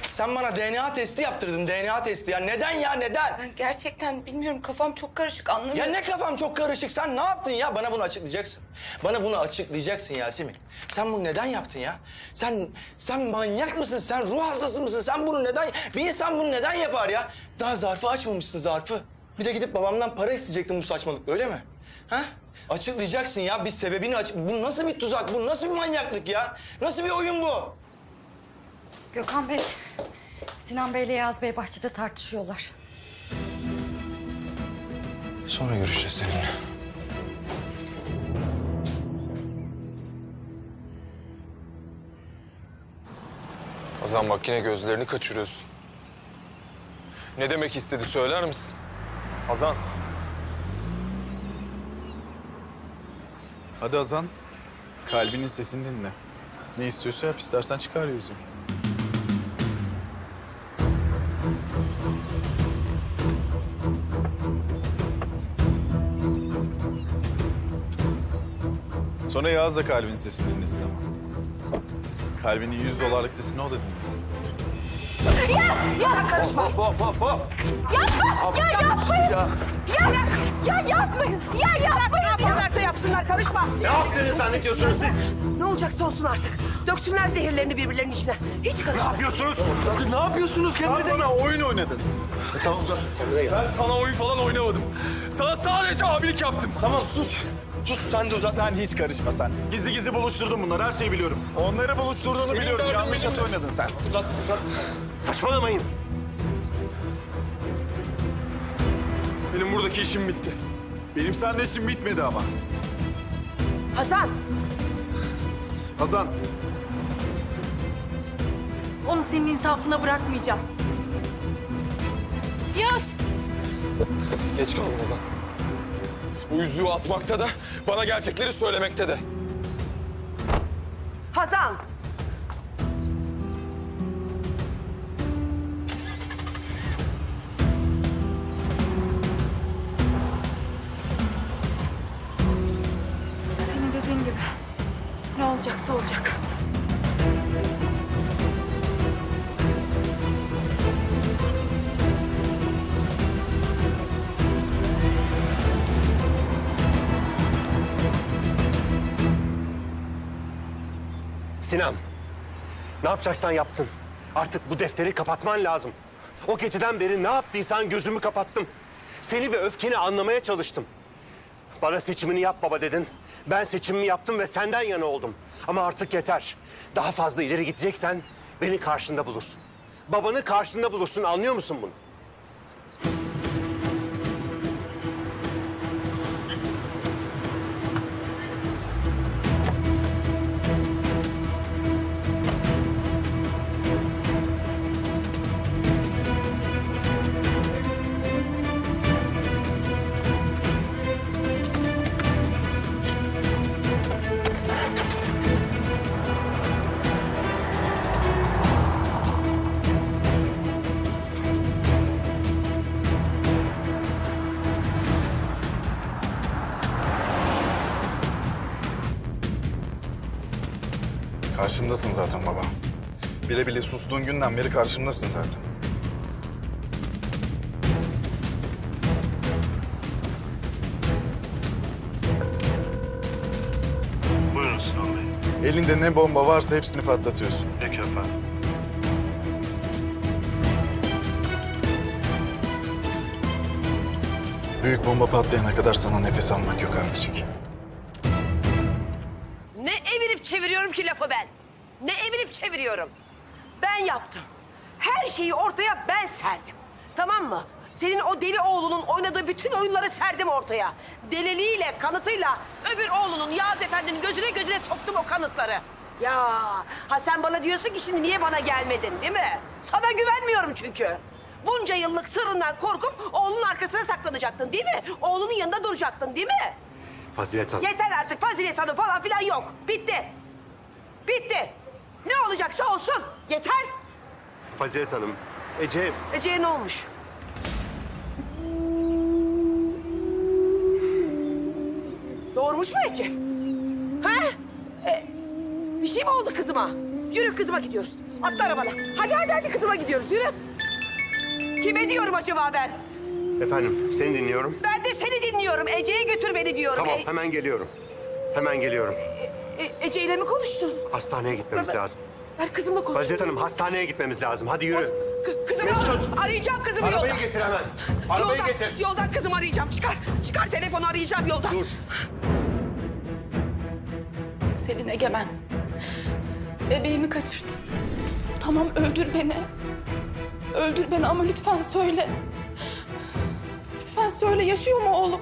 Sen bana D N A testi yaptırdın, D N A testi ya. Neden ya, neden? Ben gerçekten bilmiyorum, kafam çok karışık, anlamıyorum. Ya ne kafam çok karışık? Sen ne yaptın ya? Bana bunu açıklayacaksın. Bana bunu açıklayacaksın Yasemin. Sen bunu neden yaptın ya? Sen sen manyak mısın? Sen ruh hastası mısın? Sen bunu neden... Bir insan bunu neden yapar ya? Daha zarfı açmamışsın, zarfı. Bir de gidip babamdan para isteyecektin bu saçmalıkla, öyle mi? Ha? Açıklayacaksın ya, bir sebebini aç... Bu nasıl bir tuzak, bu nasıl bir manyaklık ya? Nasıl bir oyun bu? Gökhan Bey, Sinan Bey ile Yağız Bey bahçede tartışıyorlar. Sonra görüşeceğiz seninle. Hazan, bak yine gözlerini kaçırıyorsun. Ne demek istedi söyler misin? Hazan. Hadi Hazan, kalbinin sesini dinle. Ne istiyorsa yap, istersen çıkar yüzüğü. Sonra Yağız da kalbinin sesini dinlesin ama. Kalbinin yüz dolarlık sesini o da dinlesin. Ya, ya karışma. Hop, hop, hop, hop. Yapma, ya yapmayın. Ya, ya yapmayın. Ya yapmayın. Ne yaparlarsa yapsınlar, karışma. Ne yaptığını zannediyorsunuz siz? Ne olacaksa olsun artık. Döksünler zehirlerini birbirlerinin içine. Hiç karışmasın. Ne yapıyorsunuz? Siz ne yapıyorsunuz kendinize? Sen bana oyun oynadın. E, tamam, uzak. Ben sana oyun falan oynamadım. Sana sadece abilik yaptım. Tamam, sus. Sus, sen de uzak. Sen hiç karışma sen. Gizli gizli buluşturdun bunları, her şeyi biliyorum. Onları buluşturduğunu Senin biliyorum. Yanlış at oynadın sen. Uzak, uzak. Saçmalamayın. Benim buradaki işim bitti. Benim sende işim bitmedi ama. Hazan. Hazan. Onu senin insafına bırakmayacağım. Yaz. Geç kalma Hazan. Bu yüzüğü atmakta da, bana gerçekleri söylemekte de. Hazan! Senin dediğin gibi ne olacaksa olacak. Sinan, ne yapacaksan yaptın. Artık bu defteri kapatman lazım. O geceden beri ne yaptıysan gözümü kapattım. Seni ve öfkeni anlamaya çalıştım. Bana seçimini yap baba dedin. Ben seçimimi yaptım ve senden yana oldum. Ama artık yeter. Daha fazla ileri gideceksen beni karşında bulursun. Babanı karşında bulursun, anlıyor musun bunu? Karşımdasın zaten baba. Bile bile sustuğun günden beri karşımdasın zaten. Buyurun Sinan Bey. Elinde ne bomba varsa hepsini patlatıyorsun. Peki efendim. Büyük bomba patlayana kadar sana nefes almak yok abicik. Ne evirip çeviriyorum ki lafı ben? Ne evirip çeviriyorum? Ben yaptım. Her şeyi ortaya ben serdim. Tamam mı? Senin o deli oğlunun oynadığı bütün oyunları serdim ortaya. Deliliğiyle, kanıtıyla öbür oğlunun, Yağız Efendi'nin gözüne gözüne soktum o kanıtları. Ya, ha sen bana diyorsun ki şimdi niye bana gelmedin değil mi? Sana güvenmiyorum çünkü. Bunca yıllık sırrından korkup oğlunun arkasına saklanacaktın değil mi? Oğlunun yanında duracaktın değil mi? Fazilet Hanım. Yeter artık Fazilet Hanım falan filan yok. Bitti. Bitti. Ne olacaksa olsun. Yeter. Fazilet Hanım, Ece... Ece'ye ne olmuş? Doğurmuş mu Ece? Ha? E, bir şey mi oldu kızıma? Yürü kızıma gidiyoruz. Atla arabana. Hadi hadi hadi kızıma gidiyoruz. Yürü. Kime diyorum acaba ben? Efendim, seni dinliyorum. Ben de seni dinliyorum. Ece'ye götür beni diyorum. Tamam, e hemen geliyorum. Hemen geliyorum. E e Ece ile mi konuştun? Hastaneye gitmemiz ben, lazım. Ben kızımla konuştum. Fazilet Hanım, hastaneye gitmemiz lazım. Hadi yürü. Kızımı arayacağım kızımı yolda. Arabayı getir hemen. Arabayı yoldan, getir. Yoldan kızımı arayacağım. Çıkar. Çıkar telefonu arayacağım yoldan. Dur. Selin Egemen. Bebeğimi kaçırdı. Tamam, öldür beni. Öldür beni ama lütfen söyle. Lütfen söyle, yaşıyor mu oğlum?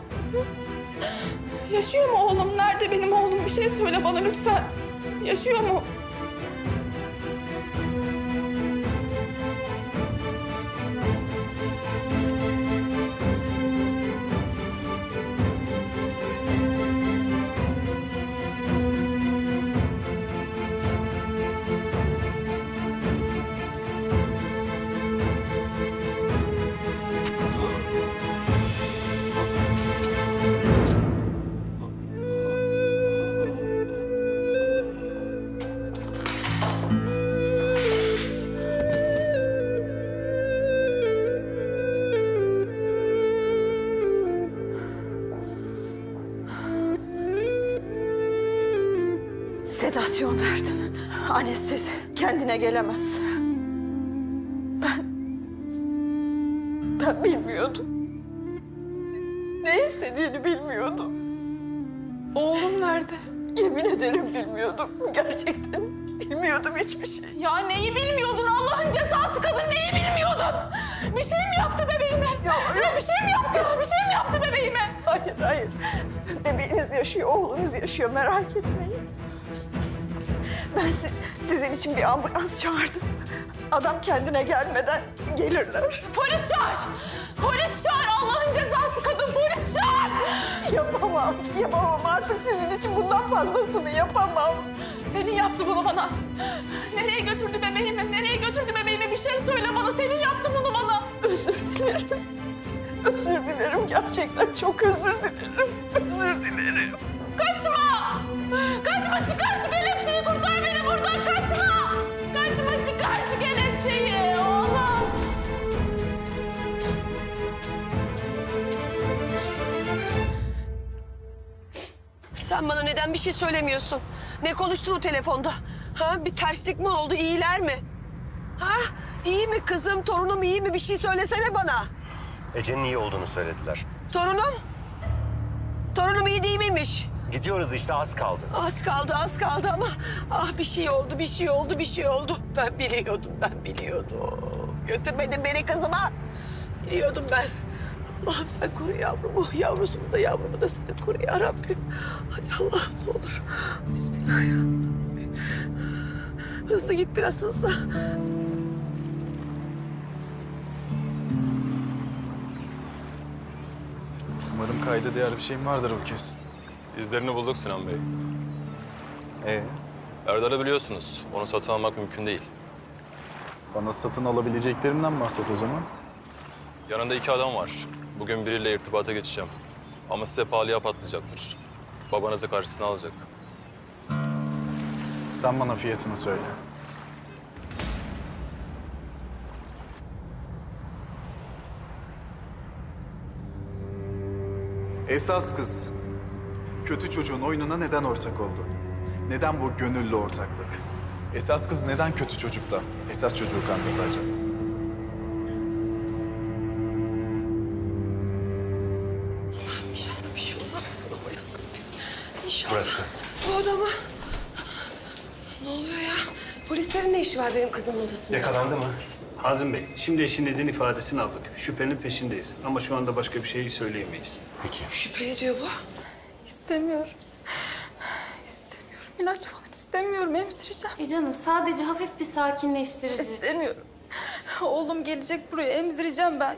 Yaşıyor mu oğlum? Nerede benim oğlum? Bir şey söyle bana lütfen. Yaşıyor mu? sedasyon verdim. Anestezi. Kendine gelemez. Ben... Ben bilmiyordum. Ne istediğini bilmiyordum. Oğlum nerede? Yemin ederim bilmiyordum. Gerçekten bilmiyordum hiçbir şey. Ya neyi bilmiyordun? Allah'ın cezası kadın, neyi bilmiyordun? Bir şey mi yaptı bebeğime? Ya, ya bir şey mi yaptı? Bir şey mi yaptı bebeğime? Hayır, hayır. Bebeğiniz yaşıyor, oğlunuz yaşıyor. Merak etmeyin. Ben si sizin için bir ambulans çağırdım. Adam kendine gelmeden gelirler. Polis çağır! Polis çağır! Allah'ın cezası kadın, polis çağır! Yapamam, yapamam. Artık sizin için bundan fazlasını yapamam. Senin yaptı bunu bana. Nereye götürdü bebeğimi? Nereye götürdü bebeğimi? Bir şey söyle bana. Senin yaptı bunu bana. Özür dilerim. Özür dilerim. Gerçekten çok özür dilerim. Özür dilerim. Kaçma! Kaçma, çıkar şu kelepçeyi, kurtar beni buradan, kaçma! Kaçma, çıkar şu kelepçeyi oğlum! Sen bana neden bir şey söylemiyorsun? Ne konuştun o telefonda? Ha, bir terslik mi oldu, iyiler mi? Ha, iyi mi kızım, torunum iyi mi? Bir şey söylesene bana. Ece'nin iyi olduğunu söylediler. Torunum? Torunum iyi değil miymiş? Gidiyoruz işte, az kaldı. Az kaldı, az kaldı ama ah bir şey oldu, bir şey oldu, bir şey oldu. Ben biliyordum, ben biliyordum. Götürmedin beni kızıma. Biliyordum ben. Allah'ım sen koru yavrumu, yavrusumu da yavrumu da sen koru ya Rabbim. Hadi Allah'ım ne olur. Bismillahirrahmanirrahim. Hızlı git biraz hızlı. Umarım kayda değer bir şeyim vardır bu kez. İzlerini bulduk Sinan Bey. Ee? Erdal'ı biliyorsunuz. Onu satın almak mümkün değil. Bana satın alabileceklerimden bahset o zaman. Yanında iki adam var. Bugün biriyle irtibata geçeceğim. Ama size pahalıya patlayacaktır. Babanızı karşısına alacak. Sen bana fiyatını söyle. Esas kız. Kötü çocuğun oyununa neden ortak oldu? Neden bu gönüllü ortaklık? Esas kız neden kötü çocukta? Esas çocuğu kandırdı acaba? Allah'ım inşallah bir şey olmaz mı babaya? İnşallah. Burası. Bu odama. Ne oluyor ya? Polislerin ne işi var benim kızımın odasında? Yakalandı mı? Hazım Bey, şimdi eşinizin ifadesini aldık. Şüphelinin peşindeyiz. Ama şu anda başka bir şey söyleyemeyiz. Peki. Şüpheli diyor bu. İstemiyorum. İstemiyorum. İlaç falan istemiyorum. Emzireceğim. E canım sadece hafif bir sakinleştirici. İstemiyorum. Oğlum gelecek buraya. Emzireceğim ben.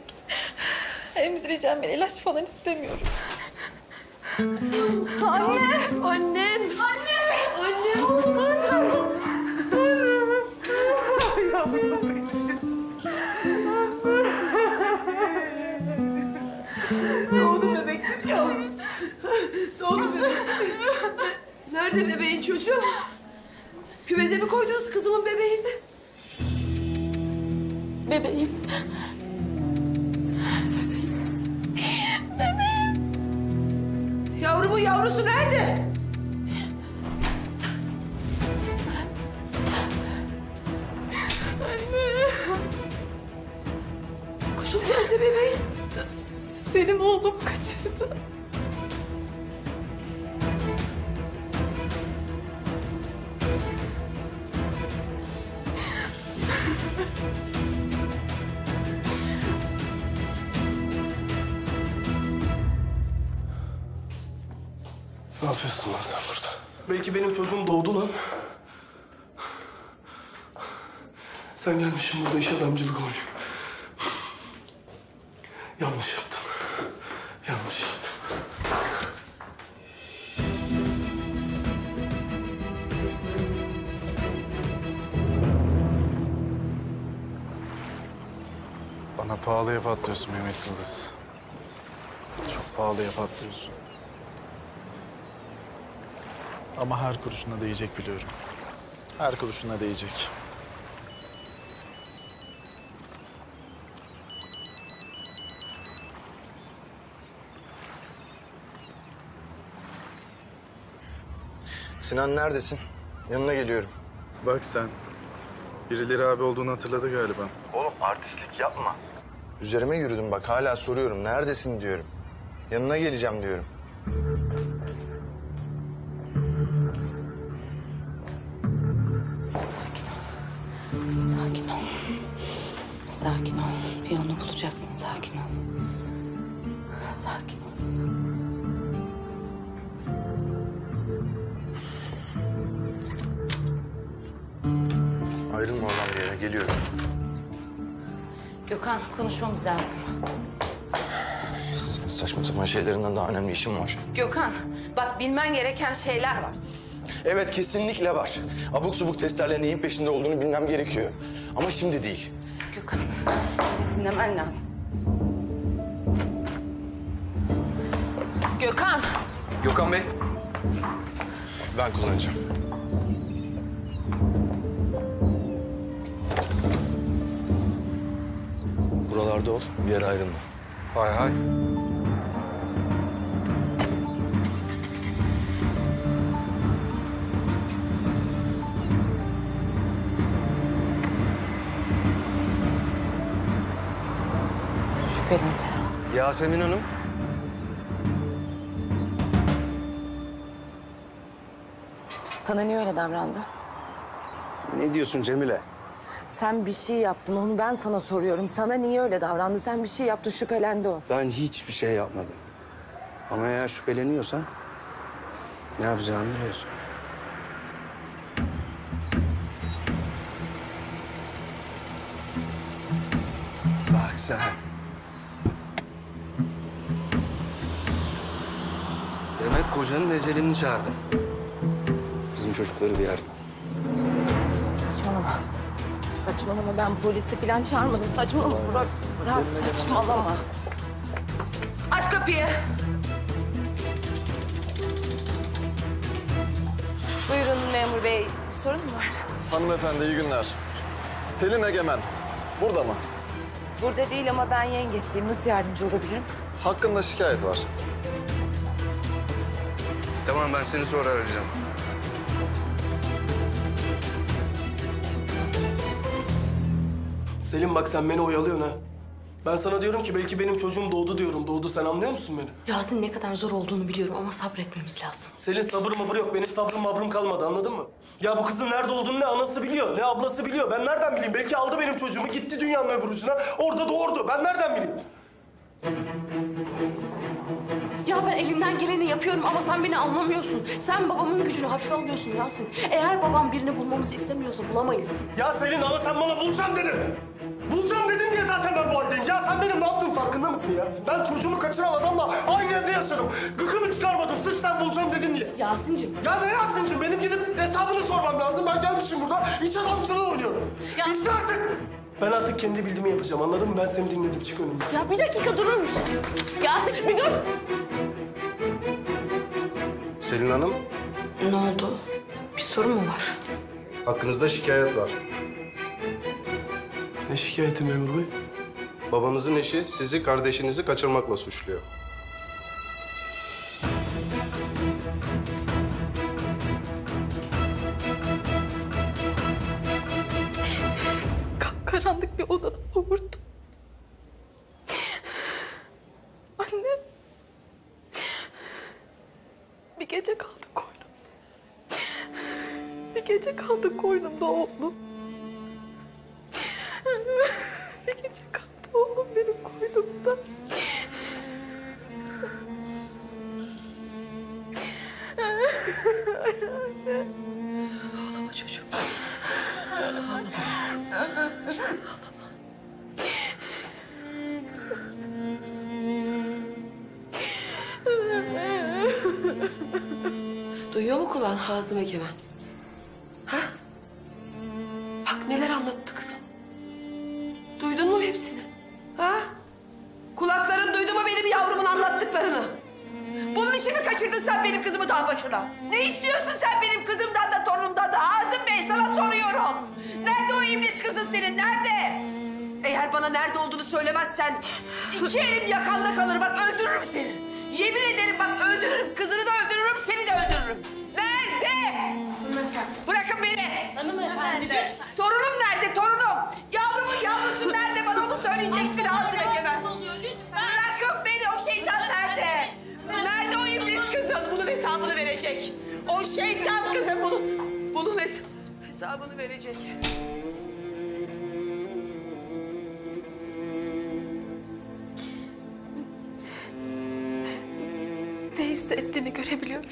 Emzireceğim ben. İlaç falan istemiyorum. Anne. Annem. Annem. Annem. Annem. Ne oldu bebeklerim yavrum? Doğdu bebeğim. Nerede bebeğin çocuğu? Küveze mi koydunuz kızımın bebeğini? Bebeğim. Bebeğim. Bebeğim. Yavrumun yavrusu nerede? Anne. Kuzum nerede bebeğin? Senin oğlum kaçırdı. Ne yapıyorsun lan sen burada? Belki benim çocuğum doğdu lan. Sen gelmişsin burada iş adamcılık oynuyor. Yanlış yaptım. Yanlış yaptım. Bana pahalıya patlıyorsun Mehmet Yıldız. Çok pahalıya patlıyorsun. Ama her kuruşuna değecek biliyorum. Her kuruşuna değecek. Sinan neredesin? Yanına geliyorum. Bak sen. Birileri abi olduğunu hatırladı galiba. Oğlum artistlik yapma. Üzerime yürüdüm bak, hala soruyorum. Neredesin diyorum. Yanına geleceğim diyorum. Sakin ol. Sakin ol. Sakin ol. Bir yolunu bulacaksın. Sakin ol. Sakin ol. Ayrılma oradan bir yere. Geliyorum. Gökhan, konuşmamız lazım. Saçma sapan şeylerinden daha önemli işim var. Gökhan, bak bilmen gereken şeyler var. Evet, kesinlikle var. Abuk subuk testlerle neyin peşinde olduğunu bilmem gerekiyor. Ama şimdi değil. Gökhan, beni dinlemen lazım. Gökhan! Gökhan Bey. Ben kullanacağım. Buralarda ol, bir yere ayrılma. Hay hay. Şüphelendi. Yasemin Hanım. Sana niye öyle davrandı? Ne diyorsun Cemile? Sen bir şey yaptın, onu ben sana soruyorum. Sana niye öyle davrandı? Sen bir şey yaptın, şüphelendi o. Ben hiçbir şey yapmadım. Ama eğer şüpheleniyorsan ne yapacağını biliyorsun. Bak sen. Demek kocanın ecelini çağırdı. Bizim çocukları bir yer. Saçmalama. Saçmalama, ben polisi falan çağırmadım. Saçmalama, bırak, bırak, saçmalama. Aç kapıyı. Buyurun memur bey, sorun mu var? Hanımefendi iyi günler. Selin Egemen, burada mı? Burada değil ama ben yengesiyim. Nasıl yardımcı olabilirim? Hakkında şikayet var. Tamam, ben seni sonra arayacağım. Selim bak sen beni oyalıyorsun ha. Ben sana diyorum ki belki benim çocuğum doğdu diyorum. Doğdu, sen anlıyor musun beni? Yasin ne kadar zor olduğunu biliyorum ama sabretmemiz lazım. Selin sabır mabır yok. Benim sabrım mabrım kalmadı, anladın mı? Ya bu kızın nerede olduğunu ne anası biliyor, ne ablası biliyor. Ben nereden bileyim? Belki aldı benim çocuğumu, gitti dünyanın öbür ucuna. Orada doğurdu. Ben nereden bileyim? Ya ben elimden geleni yapıyorum ama sen beni anlamıyorsun. Sen babamın gücünü hafife alıyorsun Yasin. Eğer babam birini bulmamızı istemiyorsa bulamayız. Ya Selin ama sen bana bulacağım dedin. Bulacağım dedin diye zaten ben bu haldeyim. Ya sen benim ne yaptığım farkında mısın ya? Ben çocuğumu kaçıran adamla aynı evde yaşadım. Gıkımı çıkarmadım sırf sen bulacağım dedin diye. Yasin'cim. Ya ne Yasin'cim? Benim gidip hesabını sormam lazım. Ben gelmişim burada. İş adamcılığı oynuyorum. Ya... Bitti artık. Ben artık kendi bildiğimi yapacağım, anladın mı? Ben seni dinledim, çık önümden. Ya bir dakika durur musun? Yasin bir dur. Selin Hanım. Ne oldu? Bir sorun mu var? Hakkınızda şikayet var. Ne şikayeti memur bey? Babanızın eşi sizi kardeşinizi kaçırmakla suçluyor. Karanlık bir odada doğurdu. Annem. Bir gece kaldı koynumda. Bir gece kaldı koynumda oğlum. Bir gece kaldı oğlum benim koynumda. Ağlama çocuğum. Ağlama. Ağlama. Duyuyor mu kulağın Hazım Egemen? Ha? Bak neler anlattı kızım. Duydun mu hepsini? Ha? Kulakların duydu mu benim yavrumun anlattıklarını? Bunun işini kaçırdın sen benim kızımı daha başına. Ne istiyorsun sen benim kızımdan da torunumdan da? Hazım Bey sana soruyorum. Nerede o iblis kızın senin? Nerede? Eğer bana nerede olduğunu söylemezsen iki elim yakanda kalır. Bak öldürürüm seni. Yemin ederim bak öldürürüm. Kızını da öldürürüm, seni de öldürürüm. Nerede? Bırakın beni. Hanımefendi. Sorunum nerede? Torunum. Yavrumun yavrusu nerede? Bana onu söyleyeceksin Hazım Egemen. Bırakın beni. O şeytan nerede? Nerede o iblis kızın? Bunun hesabını verecek. O şeytan kızın bunun, bunun hesabını verecek. Hissettiğini görebiliyorum.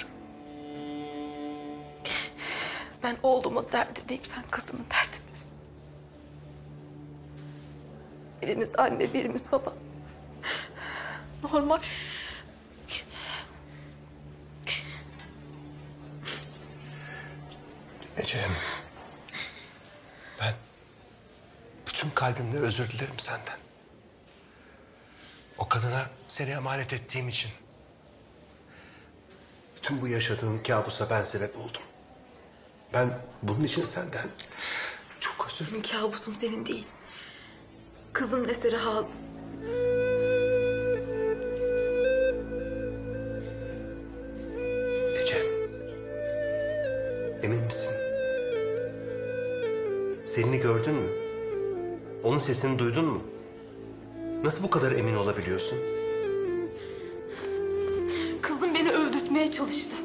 Ben oğlumun derdindeyim, sen kızının derdindesin. Birimiz anne, birimiz baba. Normal. Ece'm, ben bütün kalbimle özür dilerim senden. O kadına seni emanet ettiğim için. Tüm bu yaşadığım kabusa ben sebep oldum. Ben bunun için senden çok özür dilerim. Kabusum senin değil. Kızın eseri Hazım. Ece, emin misin? Selin'i gördün mü? Onun sesini duydun mu? Nasıl bu kadar emin olabiliyorsun? Çalıştı.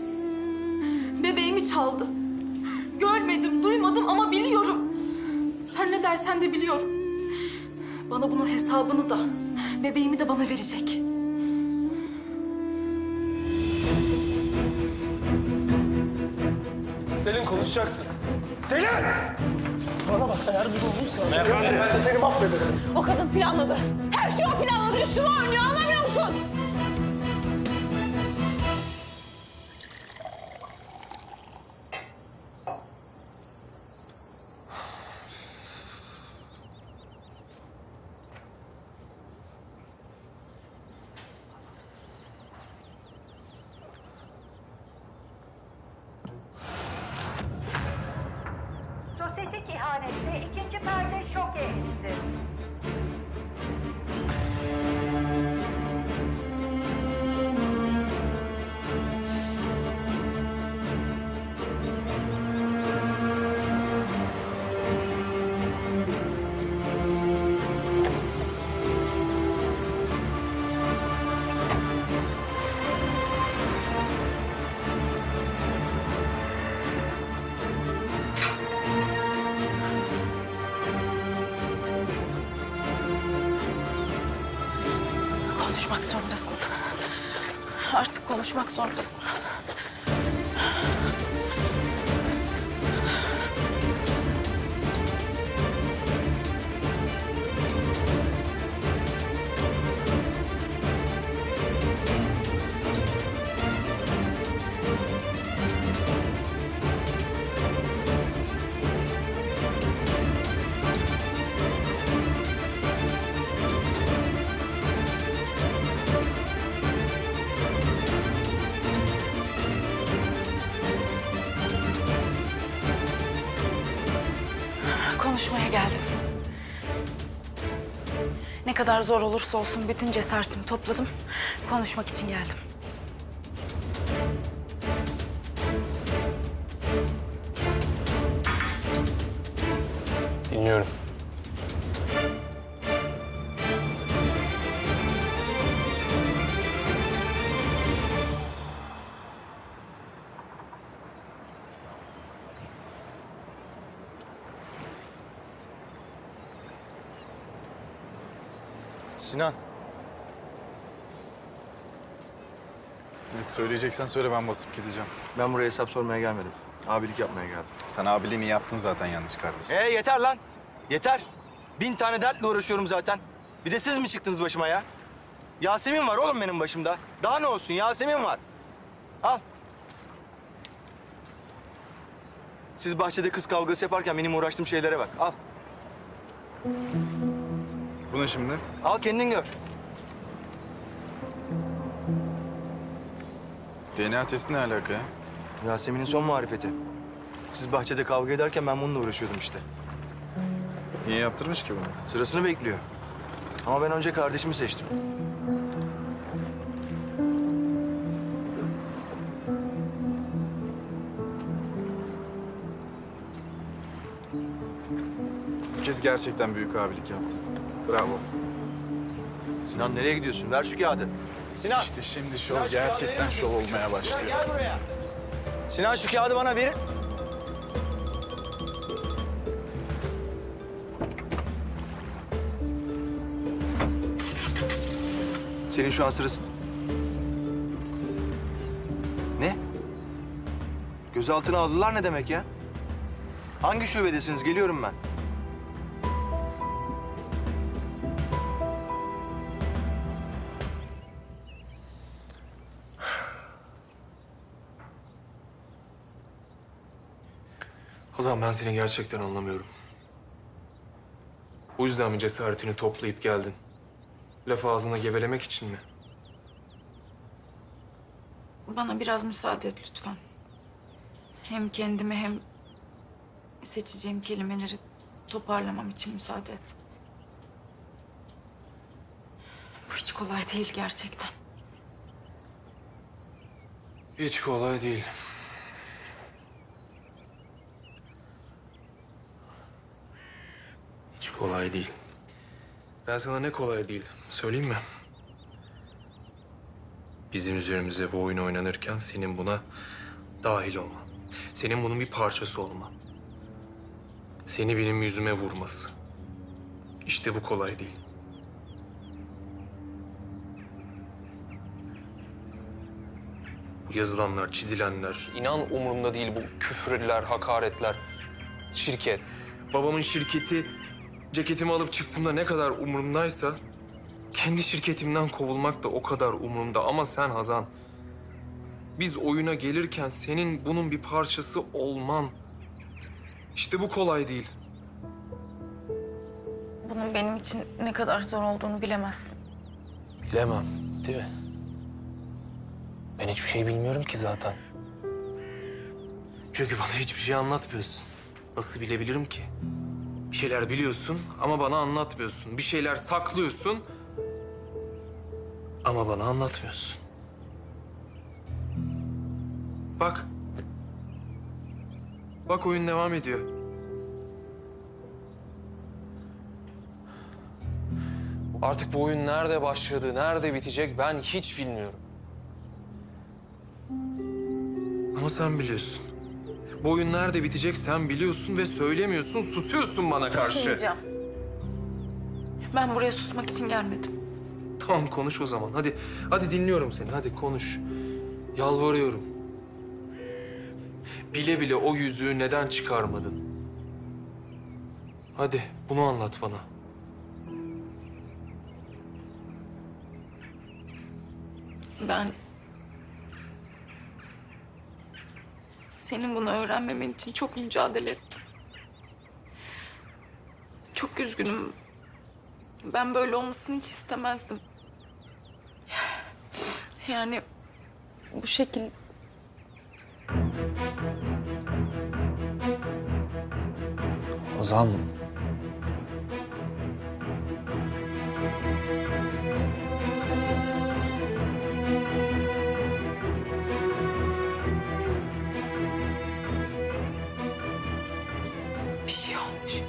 Bebeğimi çaldı. Görmedim, duymadım ama biliyorum. Sen ne dersen de biliyorum. Bana bunun hesabını da, bebeğimi de bana verecek. Selin, konuşacaksın. Selin! Bana bak, eğer bir olursa... Merhaba, ben de seni mahvederim. O kadın planladı. Her şeyi o planladı. Üstüme oynuyor, anlamıyor musun? Konuşmak zorundasın. Artık konuşmak zorundasın. Ne kadar zor olursa olsun bütün cesaretimi topladım. Konuşmak için geldim. Dinliyorum. Sinan. Ne söyleyeceksen söyle, ben basıp gideceğim. Ben buraya hesap sormaya gelmedim. Abilik yapmaya geldim. Sen abiliğini yaptın zaten yanlış kardeşim. Ee yeter lan. Yeter. Bin tane dertle uğraşıyorum zaten. Bir de siz mi çıktınız başıma ya? Yasemin var oğlum benim başımda. Daha ne olsun, Yasemin var. Al. Siz bahçede kız kavgası yaparken benim uğraştığım şeylere bak. Al. Bunu şimdi. Al kendin gör. D N A testi ne alaka ya? Yasemin'in son marifeti. Siz bahçede kavga ederken ben bununla uğraşıyordum işte. Niye yaptırmış ki bunu? Sırasını bekliyor. Ama ben önce kardeşimi seçtim. Bu kez gerçekten büyük abilik yaptın. Bravo. Sinan nereye gidiyorsun? Ver şu kağıdı. Sinan. İşte şimdi şov Sinan, gerçekten şov olmaya başlıyor. Sinan gel buraya. Sinan şu kağıdı bana verin. Senin şu an sırasın. Ne? Gözaltına aldılar ne demek ya? Hangi şubedesiniz? Geliyorum ben. Hazan, ben seni gerçekten anlamıyorum. Bu yüzden mi cesaretini toplayıp geldin? Laf ağzına gevelemek için mi? Bana biraz müsaade et lütfen. Hem kendimi hem seçeceğim kelimeleri toparlamam için müsaade et. Bu hiç kolay değil gerçekten. Hiç kolay değil. Hiç kolay değil. Ben sana ne kolay değil, söyleyeyim mi? Bizim üzerimize bu oyun oynanırken senin buna dahil olman. Senin bunun bir parçası olman. Seni benim yüzüme vurması. İşte bu kolay değil. Bu yazılanlar, çizilenler, inan umurumda değil bu küfürler, hakaretler, şirket. Babamın şirketi... Ceketimi alıp çıktığımda ne kadar umurumdaysa... kendi şirketimden kovulmak da o kadar umurumda. Ama sen Hazan... biz oyuna gelirken senin bunun bir parçası olman... işte bu kolay değil. Bunun benim için ne kadar zor olduğunu bilemezsin. Bilemem, değil mi? Ben hiçbir şey bilmiyorum ki zaten. Çünkü bana hiçbir şey anlatmıyorsun. Nasıl bilebilirim ki? Bir şeyler biliyorsun ama bana anlatmıyorsun. Bir şeyler saklıyorsun ama bana anlatmıyorsun. Bak. Bak oyun devam ediyor. Artık bu oyun nerede başladı, nerede bitecek ben hiç bilmiyorum. Ama sen biliyorsun. Bu oyun nerede bitecek sen biliyorsun ve söylemiyorsun, susuyorsun bana karşı. Susmayacağım. Ben buraya susmak için gelmedim. Tamam, konuş o zaman. Hadi, hadi dinliyorum seni. Hadi konuş. Yalvarıyorum. Bile bile o yüzüğü neden çıkarmadın? Hadi, bunu anlat bana. Ben... senin bunu öğrenmemen için çok mücadele ettim. Çok üzgünüm. Ben böyle olmasını hiç istemezdim. Yani bu şekil... Hazan. Bir şey olmuş.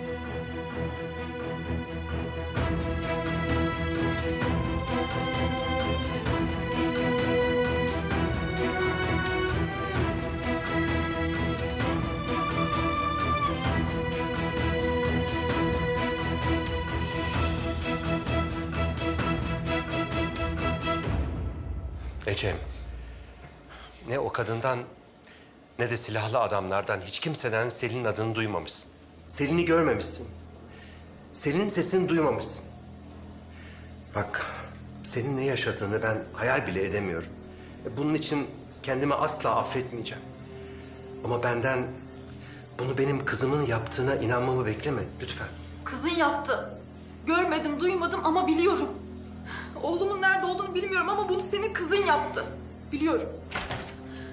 Ece, ne o kadından ne de silahlı adamlardan hiç kimseden Selin'in adını duymamışsın. Selin'i görmemişsin. Selin'in sesini duymamışsın. Bak, senin ne yaşadığını ben hayal bile edemiyorum. Bunun için kendimi asla affetmeyeceğim. Ama benden bunu benim kızımın yaptığına inanmamı bekleme lütfen. Kızın yaptı. Görmedim, duymadım ama biliyorum. Oğlumun nerede olduğunu bilmiyorum ama bunu senin kızın yaptı. Biliyorum.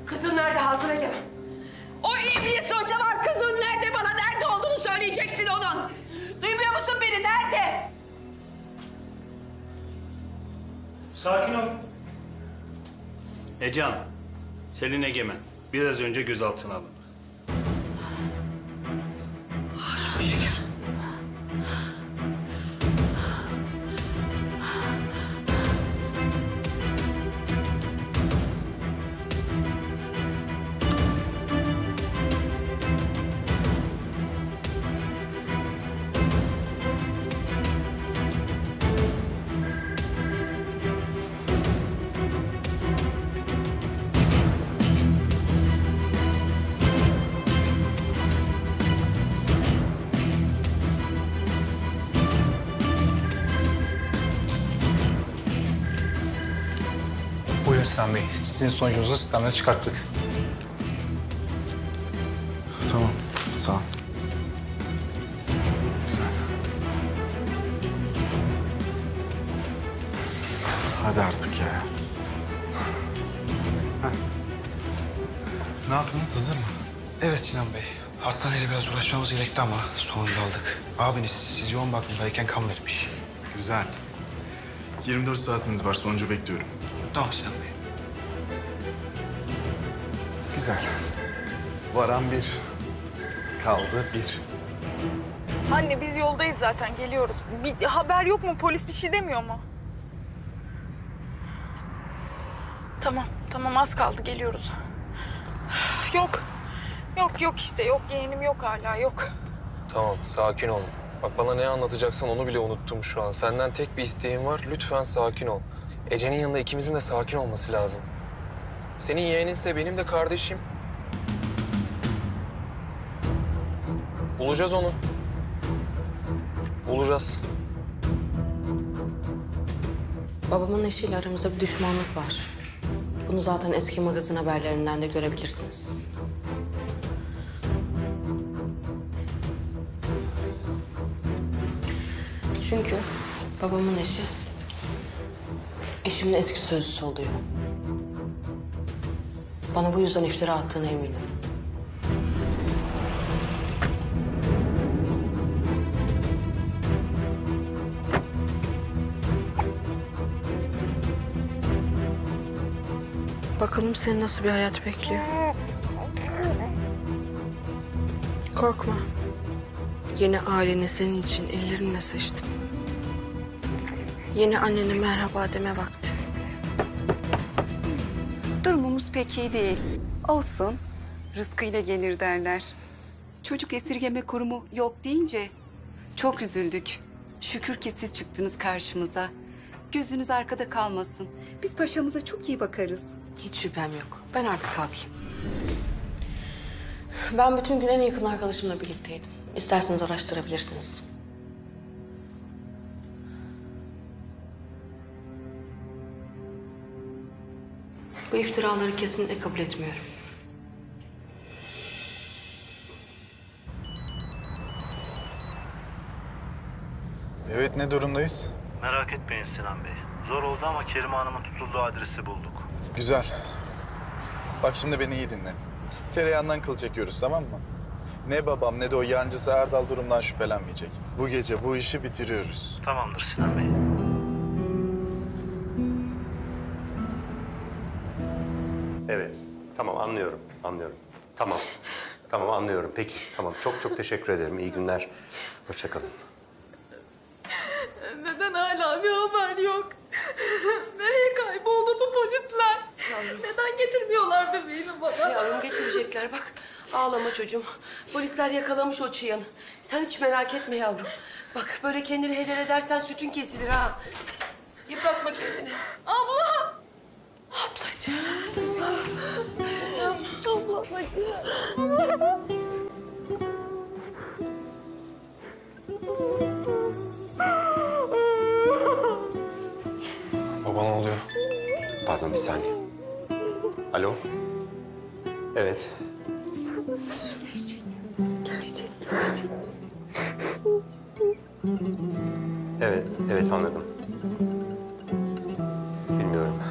Kızın nerede Hazım Egemen? O iblis hoca var. Kızın nerede, bana nerede olduğunu söyleyeceksin onun. Duymuyor musun beni? Nerede? Sakin ol. Ece Hanım, Selin Egemen biraz önce gözaltına alındı. Sinan Bey. Sizin sonucunuzu sistemden çıkarttık. Tamam, sağ ol. Hadi artık ya. Heh. Ne yaptınız, hazır mı? Evet Sinan Bey. Hastaneyle biraz uğraşmamız gerekti ama sonunda aldık. Abiniz siz yoğun bakımdayken kan vermiş. Güzel. yirmi dört saatiniz var, sonucu bekliyorum. Tamam Sinan Bey. Güzel. Varan bir, kaldı bir. Anne biz yoldayız zaten, geliyoruz. Bir haber yok mu? Polis bir şey demiyor mu? Tamam, tamam az kaldı, geliyoruz. Yok, yok yok işte, yok yeğenim yok hala, yok. Tamam, sakin ol. Bak bana ne anlatacaksan onu bile unuttum şu an. Senden tek bir isteğim var, lütfen sakin ol. Ece'nin yanında ikimizin de sakin olması lazım. Senin yeğeninse benim de kardeşim. Bulacağız onu. Bulacağız. Babamın eşiyle aramızda bir düşmanlık var. Bunu zaten eski magazin haberlerinden de görebilirsiniz. Çünkü babamın eşi, eşimin eski sözcüsü oluyor. Bana bu yüzden iftira attığına eminim. Bakalım seni nasıl bir hayat bekliyor. Korkma. Yeni aileni senin için ellerimle seçtim. Yeni annene merhaba deme vakti. Durumumuz pek iyi değil. Olsun. Rızkıyla gelir derler. Çocuk esirgeme kurumu yok deyince çok üzüldük. Şükür ki siz çıktınız karşımıza. Gözünüz arkada kalmasın. Biz paşamıza çok iyi bakarız. Hiç şüphem yok. Ben artık kalkayım. Ben bütün gün en yakın arkadaşımla birlikteydim. İsterseniz araştırabilirsiniz. Bu iftiraları kesinlikle kabul etmiyorum. Evet, ne durumdayız? Merak etmeyin Sinan Bey. Zor oldu ama Kerime Hanım'ın tutulduğu adresi bulduk. Güzel. Bak şimdi beni iyi dinle. Tereyağından kıl çekiyoruz, tamam mı? Ne babam ne de o yancısı Erdal durumdan şüphelenmeyecek. Bu gece bu işi bitiriyoruz. Tamamdır Sinan Bey. Evet. Tamam, anlıyorum. Anlıyorum. Tamam. Tamam, anlıyorum. Peki. Tamam. Çok çok teşekkür ederim. İyi günler. Hoşça kalın. Neden hala bir haber yok? Nereye kayboldu bu polisler? Yavrum. Neden getirmiyorlar bebeğimi bana? Yavrum getirecekler bak. Ağlama çocuğum. Polisler yakalamış o çıyanı. Sen hiç merak etme yavrum. Bak böyle kendini heder edersen sütün kesilir ha. Yıpratma kendini. Abla! Ablacığım. Kızım. Ablacığım. Baba ne oluyor? Pardon bir saniye. Alo? Evet. Gelecek. Gelecek. Evet, evet anladım. Bilmiyorum.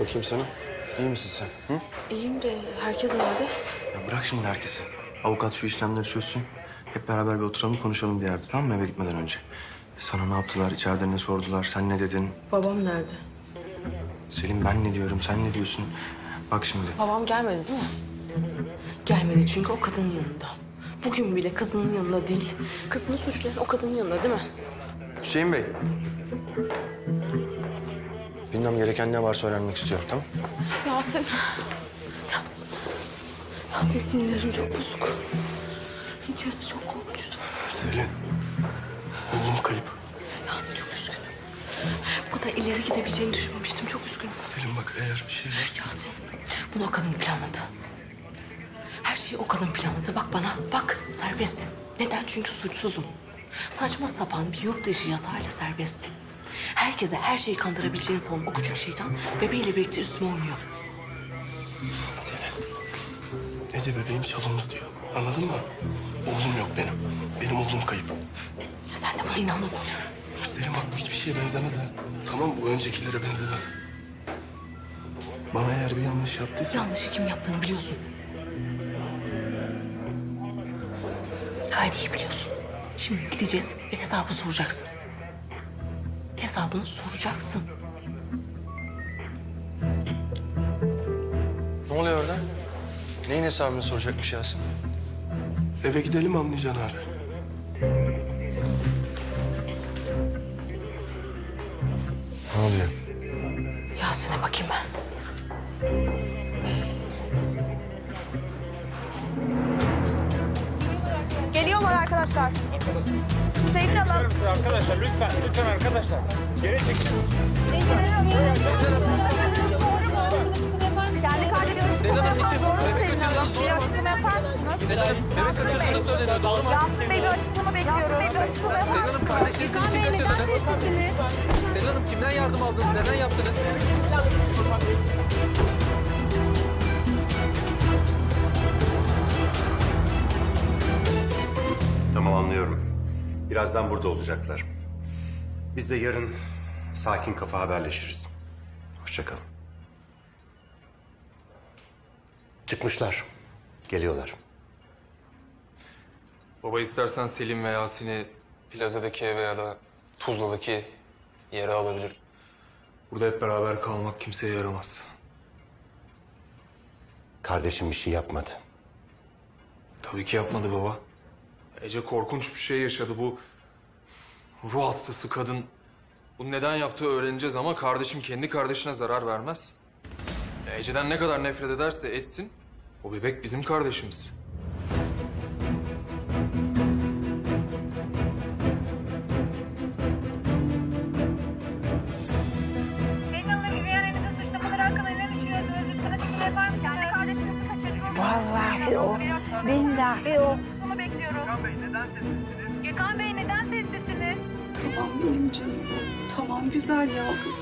Bakayım sana. İyi misin sen? Hı? İyiyim de herkes nerede? Ya bırak şimdi herkesi. Avukat şu işlemleri çözsün. Hep beraber bir oturalım, konuşalım bir yerde, tamam mı? Eve gitmeden önce. Sana ne yaptılar, içeride ne sordular, sen ne dedin? Babam nerede? Selim ben ne diyorum, sen ne diyorsun? Bak şimdi. Babam gelmedi değil mi? Gelmedi çünkü o kadının yanında. Bugün bile kızının yanında değil. Kızını suçlayan o kadının yanında değil mi? Hüseyin Bey. Bilmem gereken ne varsa öğrenmek istiyorum, tamam? Yasin. Yasin. Yasin sinirlerim çok bozuk. İçerisi çok korkmuştum. Selin. Oğlum kayıp. Yasin çok üzgünüm. Bu kadar ileri gidebileceğini düşünmemiştim. Çok üzgünüm. Selin bak eğer bir şey var. Yasin. Bunu o kadın planladı. Her şeyi o kadın planladı. Bak bana, bak serbestim. Neden? Çünkü suçsuzum. Saçma sapan bir yurt dışı yasayla serbestim. Herkese her şeyi kandırabileceğini sanan o küçük şeytan bebeğiyle birlikte üstüme oynuyor. Selin, Ece bebeğim çalımız diyor. Anladın mı? Oğlum yok benim. Benim oğlum kayıp. Ya sen de buna inanmadın. Selin bak bu hiçbir şeye benzemez ha. Tamam bu öncekilere benzemez. Bana eğer bir yanlış yaptıysa... Yanlışı kim yaptığını biliyorsun. Gayet iyi biliyorsun. Şimdi gideceğiz ve hesabı soracaksın. Hesabını soracaksın. Ne oluyor orada? Neyin hesabını soracakmış Yasin? Eve gidelim anlayacaksın abi. Ne oluyor? Yasin'e bakayım ben. Geliyorlar arkadaşlar. Selin Hanım. Arkadaşlar lütfen, lütfen arkadaşlar. Geri çekin. Selin Hanım. Kendi kardeşiniz kaçırmanız doğru Selin Hanım. Bir açıklama yapar mısınız? Yasin Bey bir açıklama bekliyoruz. Yasin Bey bir açıklama yapar mısınız? Selin Hanım kardeşinizin işi kaçırdınız. Selin Hanım kimden yardım aldınız? Neden yaptınız? Tamam anlıyorum. Birazdan burada olacaklar. Biz de yarın sakin kafa haberleşiriz. Hoşça kalın. Çıkmışlar. Geliyorlar. Baba istersen Selim ve Yasin'i plazadaki eve ya da Tuzla'daki yere alabilir. Burada hep beraber kalmak kimseye yaramaz. Kardeşim bir şey yapmadı. Tabii ki yapmadı baba. Ece korkunç bir şey yaşadı. Bu ruh hastası kadın. Bunu neden yaptığı öğreneceğiz ama kardeşim kendi kardeşine zarar vermez. Ece'den ne kadar nefret ederse etsin, o bebek bizim kardeşimiz. Vallahi o, billahi o. Gökhan Bey neden sessizsiniz? Gökhan Bey neden sessizsiniz? Tamam benim canım. Tamam güzel yavrum.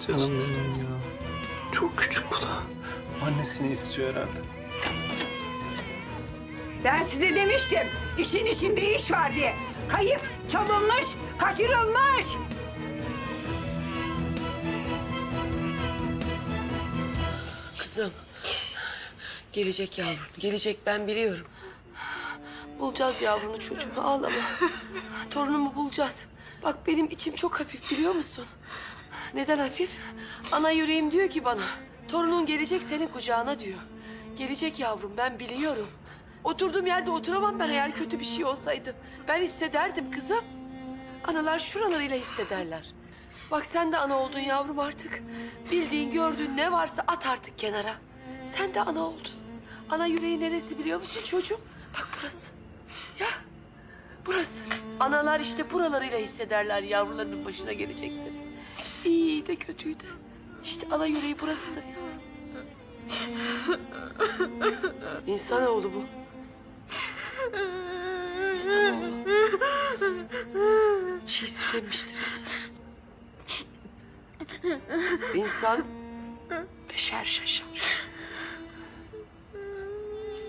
Canım benim ya. Çok küçük bu da. Annesini istiyor herhalde. Ben size demiştim. İşin içinde iş var diye. Kayıp, çalınmış, kaçırılmış. Kızım. Gelecek yavrum. Gelecek ben biliyorum. Bulacağız yavrunu çocuğumu, ağlama. Torunumu bulacağız. Bak benim içim çok hafif biliyor musun? Neden hafif? Ana yüreğim diyor ki bana, torunun gelecek senin kucağına diyor. Gelecek yavrum, ben biliyorum. Oturduğum yerde oturamam ben eğer kötü bir şey olsaydı. Ben hissederdim kızım. Analar şuralarıyla hissederler. Bak sen de ana oldun yavrum artık. Bildiğin, gördüğün ne varsa at artık kenara. Sen de ana oldun. Ana yüreği neresi biliyor musun çocuğum? Bak burası. Ya burası. Analar işte buralarıyla hissederler yavrularının başına gelecekleri. İyi de kötüyü de. İşte ana yüreği burasıdır yavrum. İnsanoğlu bu. İnsanoğlu. Çiğ süremiştir insan. İnsan beşer şaşar.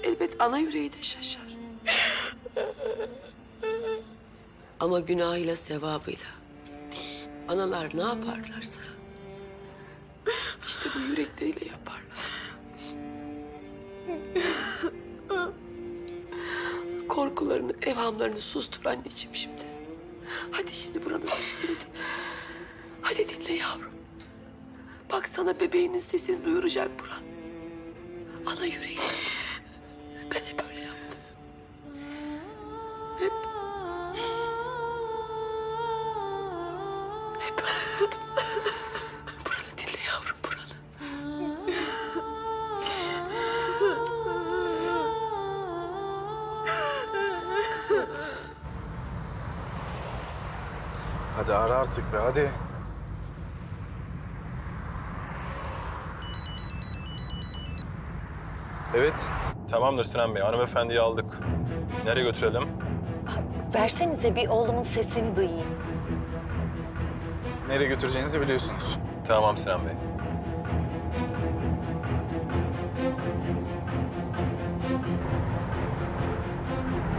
Elbet ana yüreği de şaşar. Ama günahıyla sevabıyla analar ne yaparlarsa işte bu yürekleriyle yaparlar. Korkularını, evhamlarını sustur anneciğim şimdi. Hadi şimdi buranın sesini dinle. Hadi dinle yavrum. Bak sana bebeğinin sesini duyuracak buran. Ana yüreği. Ben hep öyle yaptım. Hep. Hep öyle yaptım. Buranı dinle yavrum, buranı. Kızım. Hadi ara artık be, hadi. Evet. Tamamdır Sinan Bey, hanımefendiyi aldık. Nereye götürelim? Versenize bir oğlumun sesini duyayım. Nereye götüreceğinizi biliyorsunuz. Tamam Sinan Bey.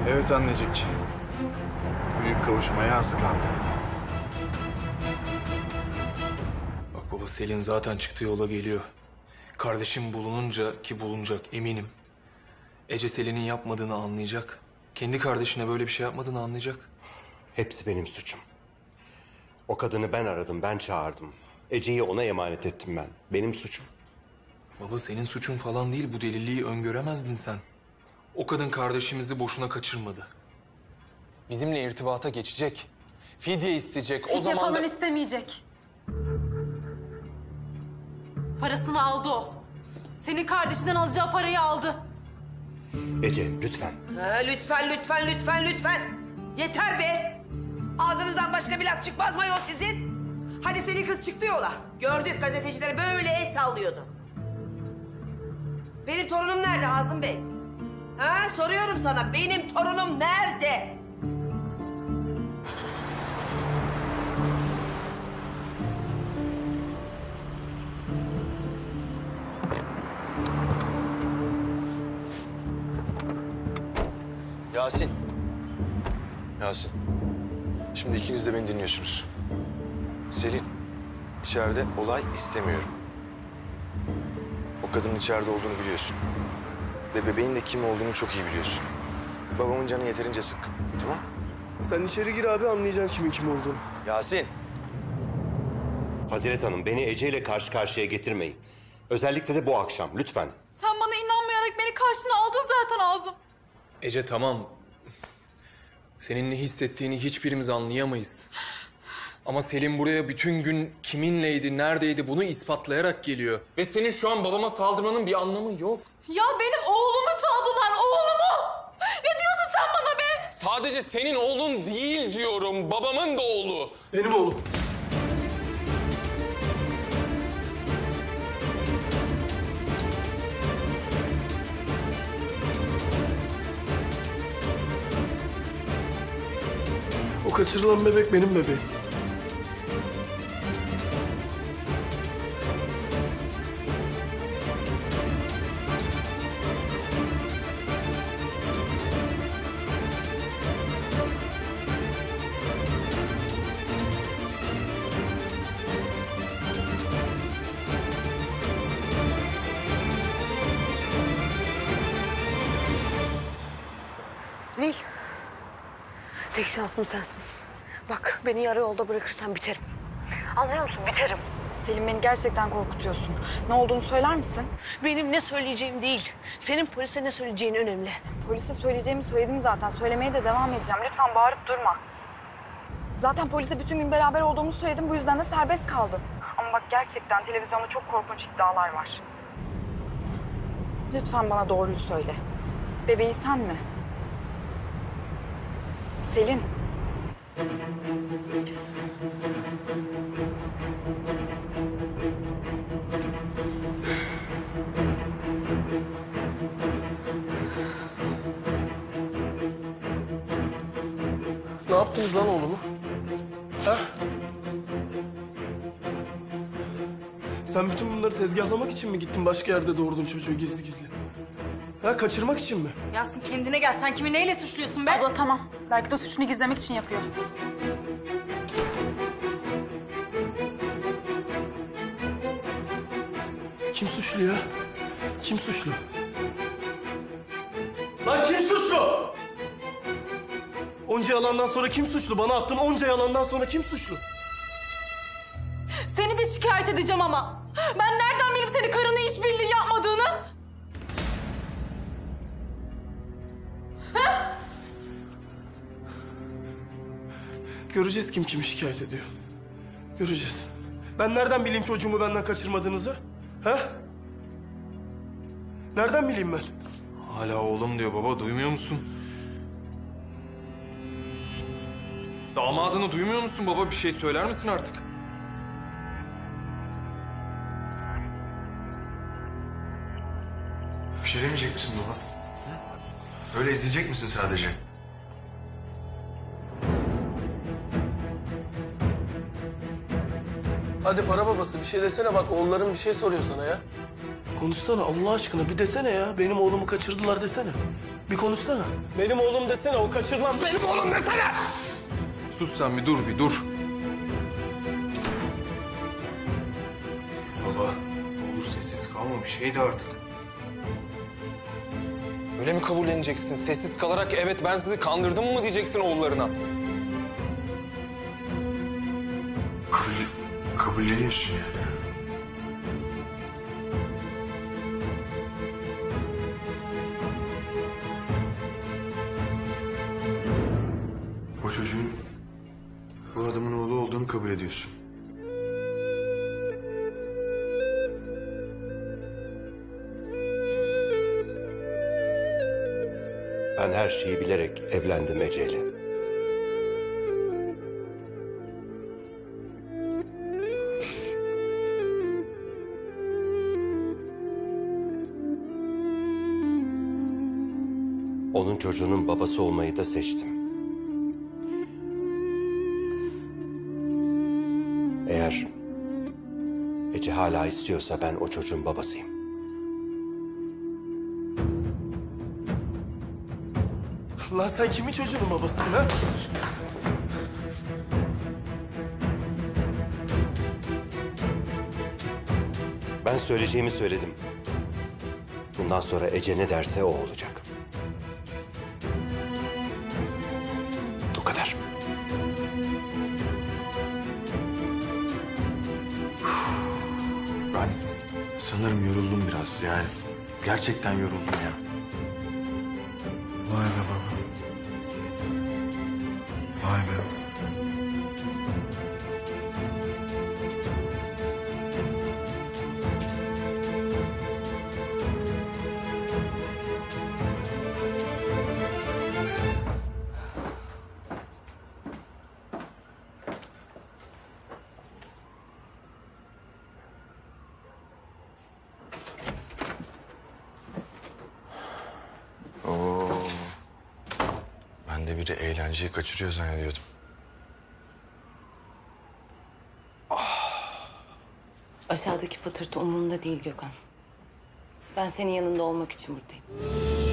Evet annecik. Büyük kavuşmaya az kaldı. Bak baba, Selin zaten çıktı yola geliyor. Kardeşim bulununca, ki bulunacak eminim, Ece Selin'in yapmadığını anlayacak. Kendi kardeşine böyle bir şey yapmadığını anlayacak. Hepsi benim suçum. O kadını ben aradım, ben çağırdım. Ece'yi ona emanet ettim ben. Benim suçum. Baba, senin suçun falan değil. Bu deliliği öngöremezdin sen. O kadın kardeşimizi boşuna kaçırmadı. Bizimle irtibata geçecek. Fidye isteyecek. Fidye o zaman falan da... istemeyecek. Parasını aldı o. Senin kardeşinden alacağı parayı aldı. Ece, lütfen. Ha, lütfen, lütfen, lütfen, lütfen. Yeter be. Ağzınızdan başka bir laf çıkmaz mı o sizin? Hadi senin kız çıktı yola. Gördük, gazetecileri böyle el sallıyordu. Benim torunum nerede Hazım Bey? Ha, soruyorum sana, benim torunum nerede? Yasin. Yasin. Şimdi ikiniz de beni dinliyorsunuz. Selin, içeride olay istemiyorum. O kadının içeride olduğunu biliyorsun. Ve bebeğin de kim olduğunu çok iyi biliyorsun. Babamın canı yeterince sıkkın, tamam? Sen içeri gir abi, anlayacaksın kimin kim olduğunu. Yasin. Fazilet Hanım, beni Ece ile karşı karşıya getirmeyin. Özellikle de bu akşam, lütfen. Sen bana inanmayarak beni karşına aldın zaten Ağzım. Ece tamam, senin ne hissettiğini hiçbirimiz anlayamayız. Ama Selim buraya bütün gün kiminleydi, neredeydi bunu ispatlayarak geliyor. Ve senin şu an babama saldırmanın bir anlamı yok. Ya benim oğlumu çaldılar, oğlumu! Ne diyorsun sen bana be? Sadece senin oğlun değil diyorum, babamın da oğlu. Benim oğlum. Kaçırılan bebek benim bebeğim. Nil. Tek şansım sensin. Bak, beni yarı yolda bırakırsan biterim. Anlıyor musun? Biterim. Selim, beni gerçekten korkutuyorsun. Ne olduğunu söyler misin? Benim ne söyleyeceğim değil. Senin polise ne söyleyeceğin önemli. Polise söyleyeceğimi söyledim zaten. Söylemeye de devam edeceğim. Lütfen bağırıp durma. Zaten polise bütün gün beraber olduğumuzu söyledim. Bu yüzden de serbest kaldım. Ama bak, gerçekten televizyonda çok korkunç iddialar var. Lütfen bana doğruyu söyle. Bebeği sen mi? Selin. Ne yaptınız lan oğlumu? Ha? Sen bütün bunları tezgahlamak için mi gittin, başka yerde doğurdun çocuğu gizli gizli? Ha, kaçırmak için mi? Yasin, kendine gel. Sen kimi neyle suçluyorsun be? Abla tamam. Belki de suçunu gizlemek için yapıyor. Kim suçlu ya? Kim suçlu? Lan kim suçlu? Onca yalandan sonra kim suçlu? Bana attığın onca yalandan sonra kim suçlu? Seni de şikayet edeceğim ama. Ben nereden bilip senin karınla işbirliği yapmadığını? Göreceğiz kim kimi şikayet ediyor. Göreceğiz. Ben nereden bileyim çocuğumu benden kaçırmadığınızı? Ha? Nereden bileyim ben? Hala oğlum diyor baba, duymuyor musun? Damadını duymuyor musun baba? Bir şey söyler misin artık? Bir şey demeyecek misin baba? Öyle izleyecek misin sadece? Hadi para babası bir şey desene, bak oğulların bir şey soruyor sana ya. Konuşsana Allah aşkına, bir desene ya. Benim oğlumu kaçırdılar desene. Bir konuşsana. Benim oğlum desene, o kaçırılan benim oğlum desene. Sus sen bir dur, bir dur. Baba, dur sessiz kalma bir şey de artık. Öyle mi kabulleneceksin? Sessiz kalarak evet ben sizi kandırdım mı diyeceksin oğullarına? Kabul, kabulleniyorsun yani. O çocuğun, bu adamın oğlu olduğunu kabul ediyorsun. Ben her şeyi bilerek evlendim Ece'yle. Onun çocuğunun babası olmayı da seçtim. Eğer Ece hala istiyorsa ben o çocuğun babasıyım. Lan sen kimin çocuğunun babasısın ha? Ben söyleyeceğimi söyledim. Bundan sonra Ece ne derse o olacak. O kadar. Ben sanırım yoruldum biraz yani. Gerçekten yoruldum ya. Vay be baba. Vay be. Oo. Ben de biri eğlenceyi kaçırıyor zannediyordum. Aşağıdaki patırtı umurumda değil Gökhan. Ben senin yanında olmak için buradayım.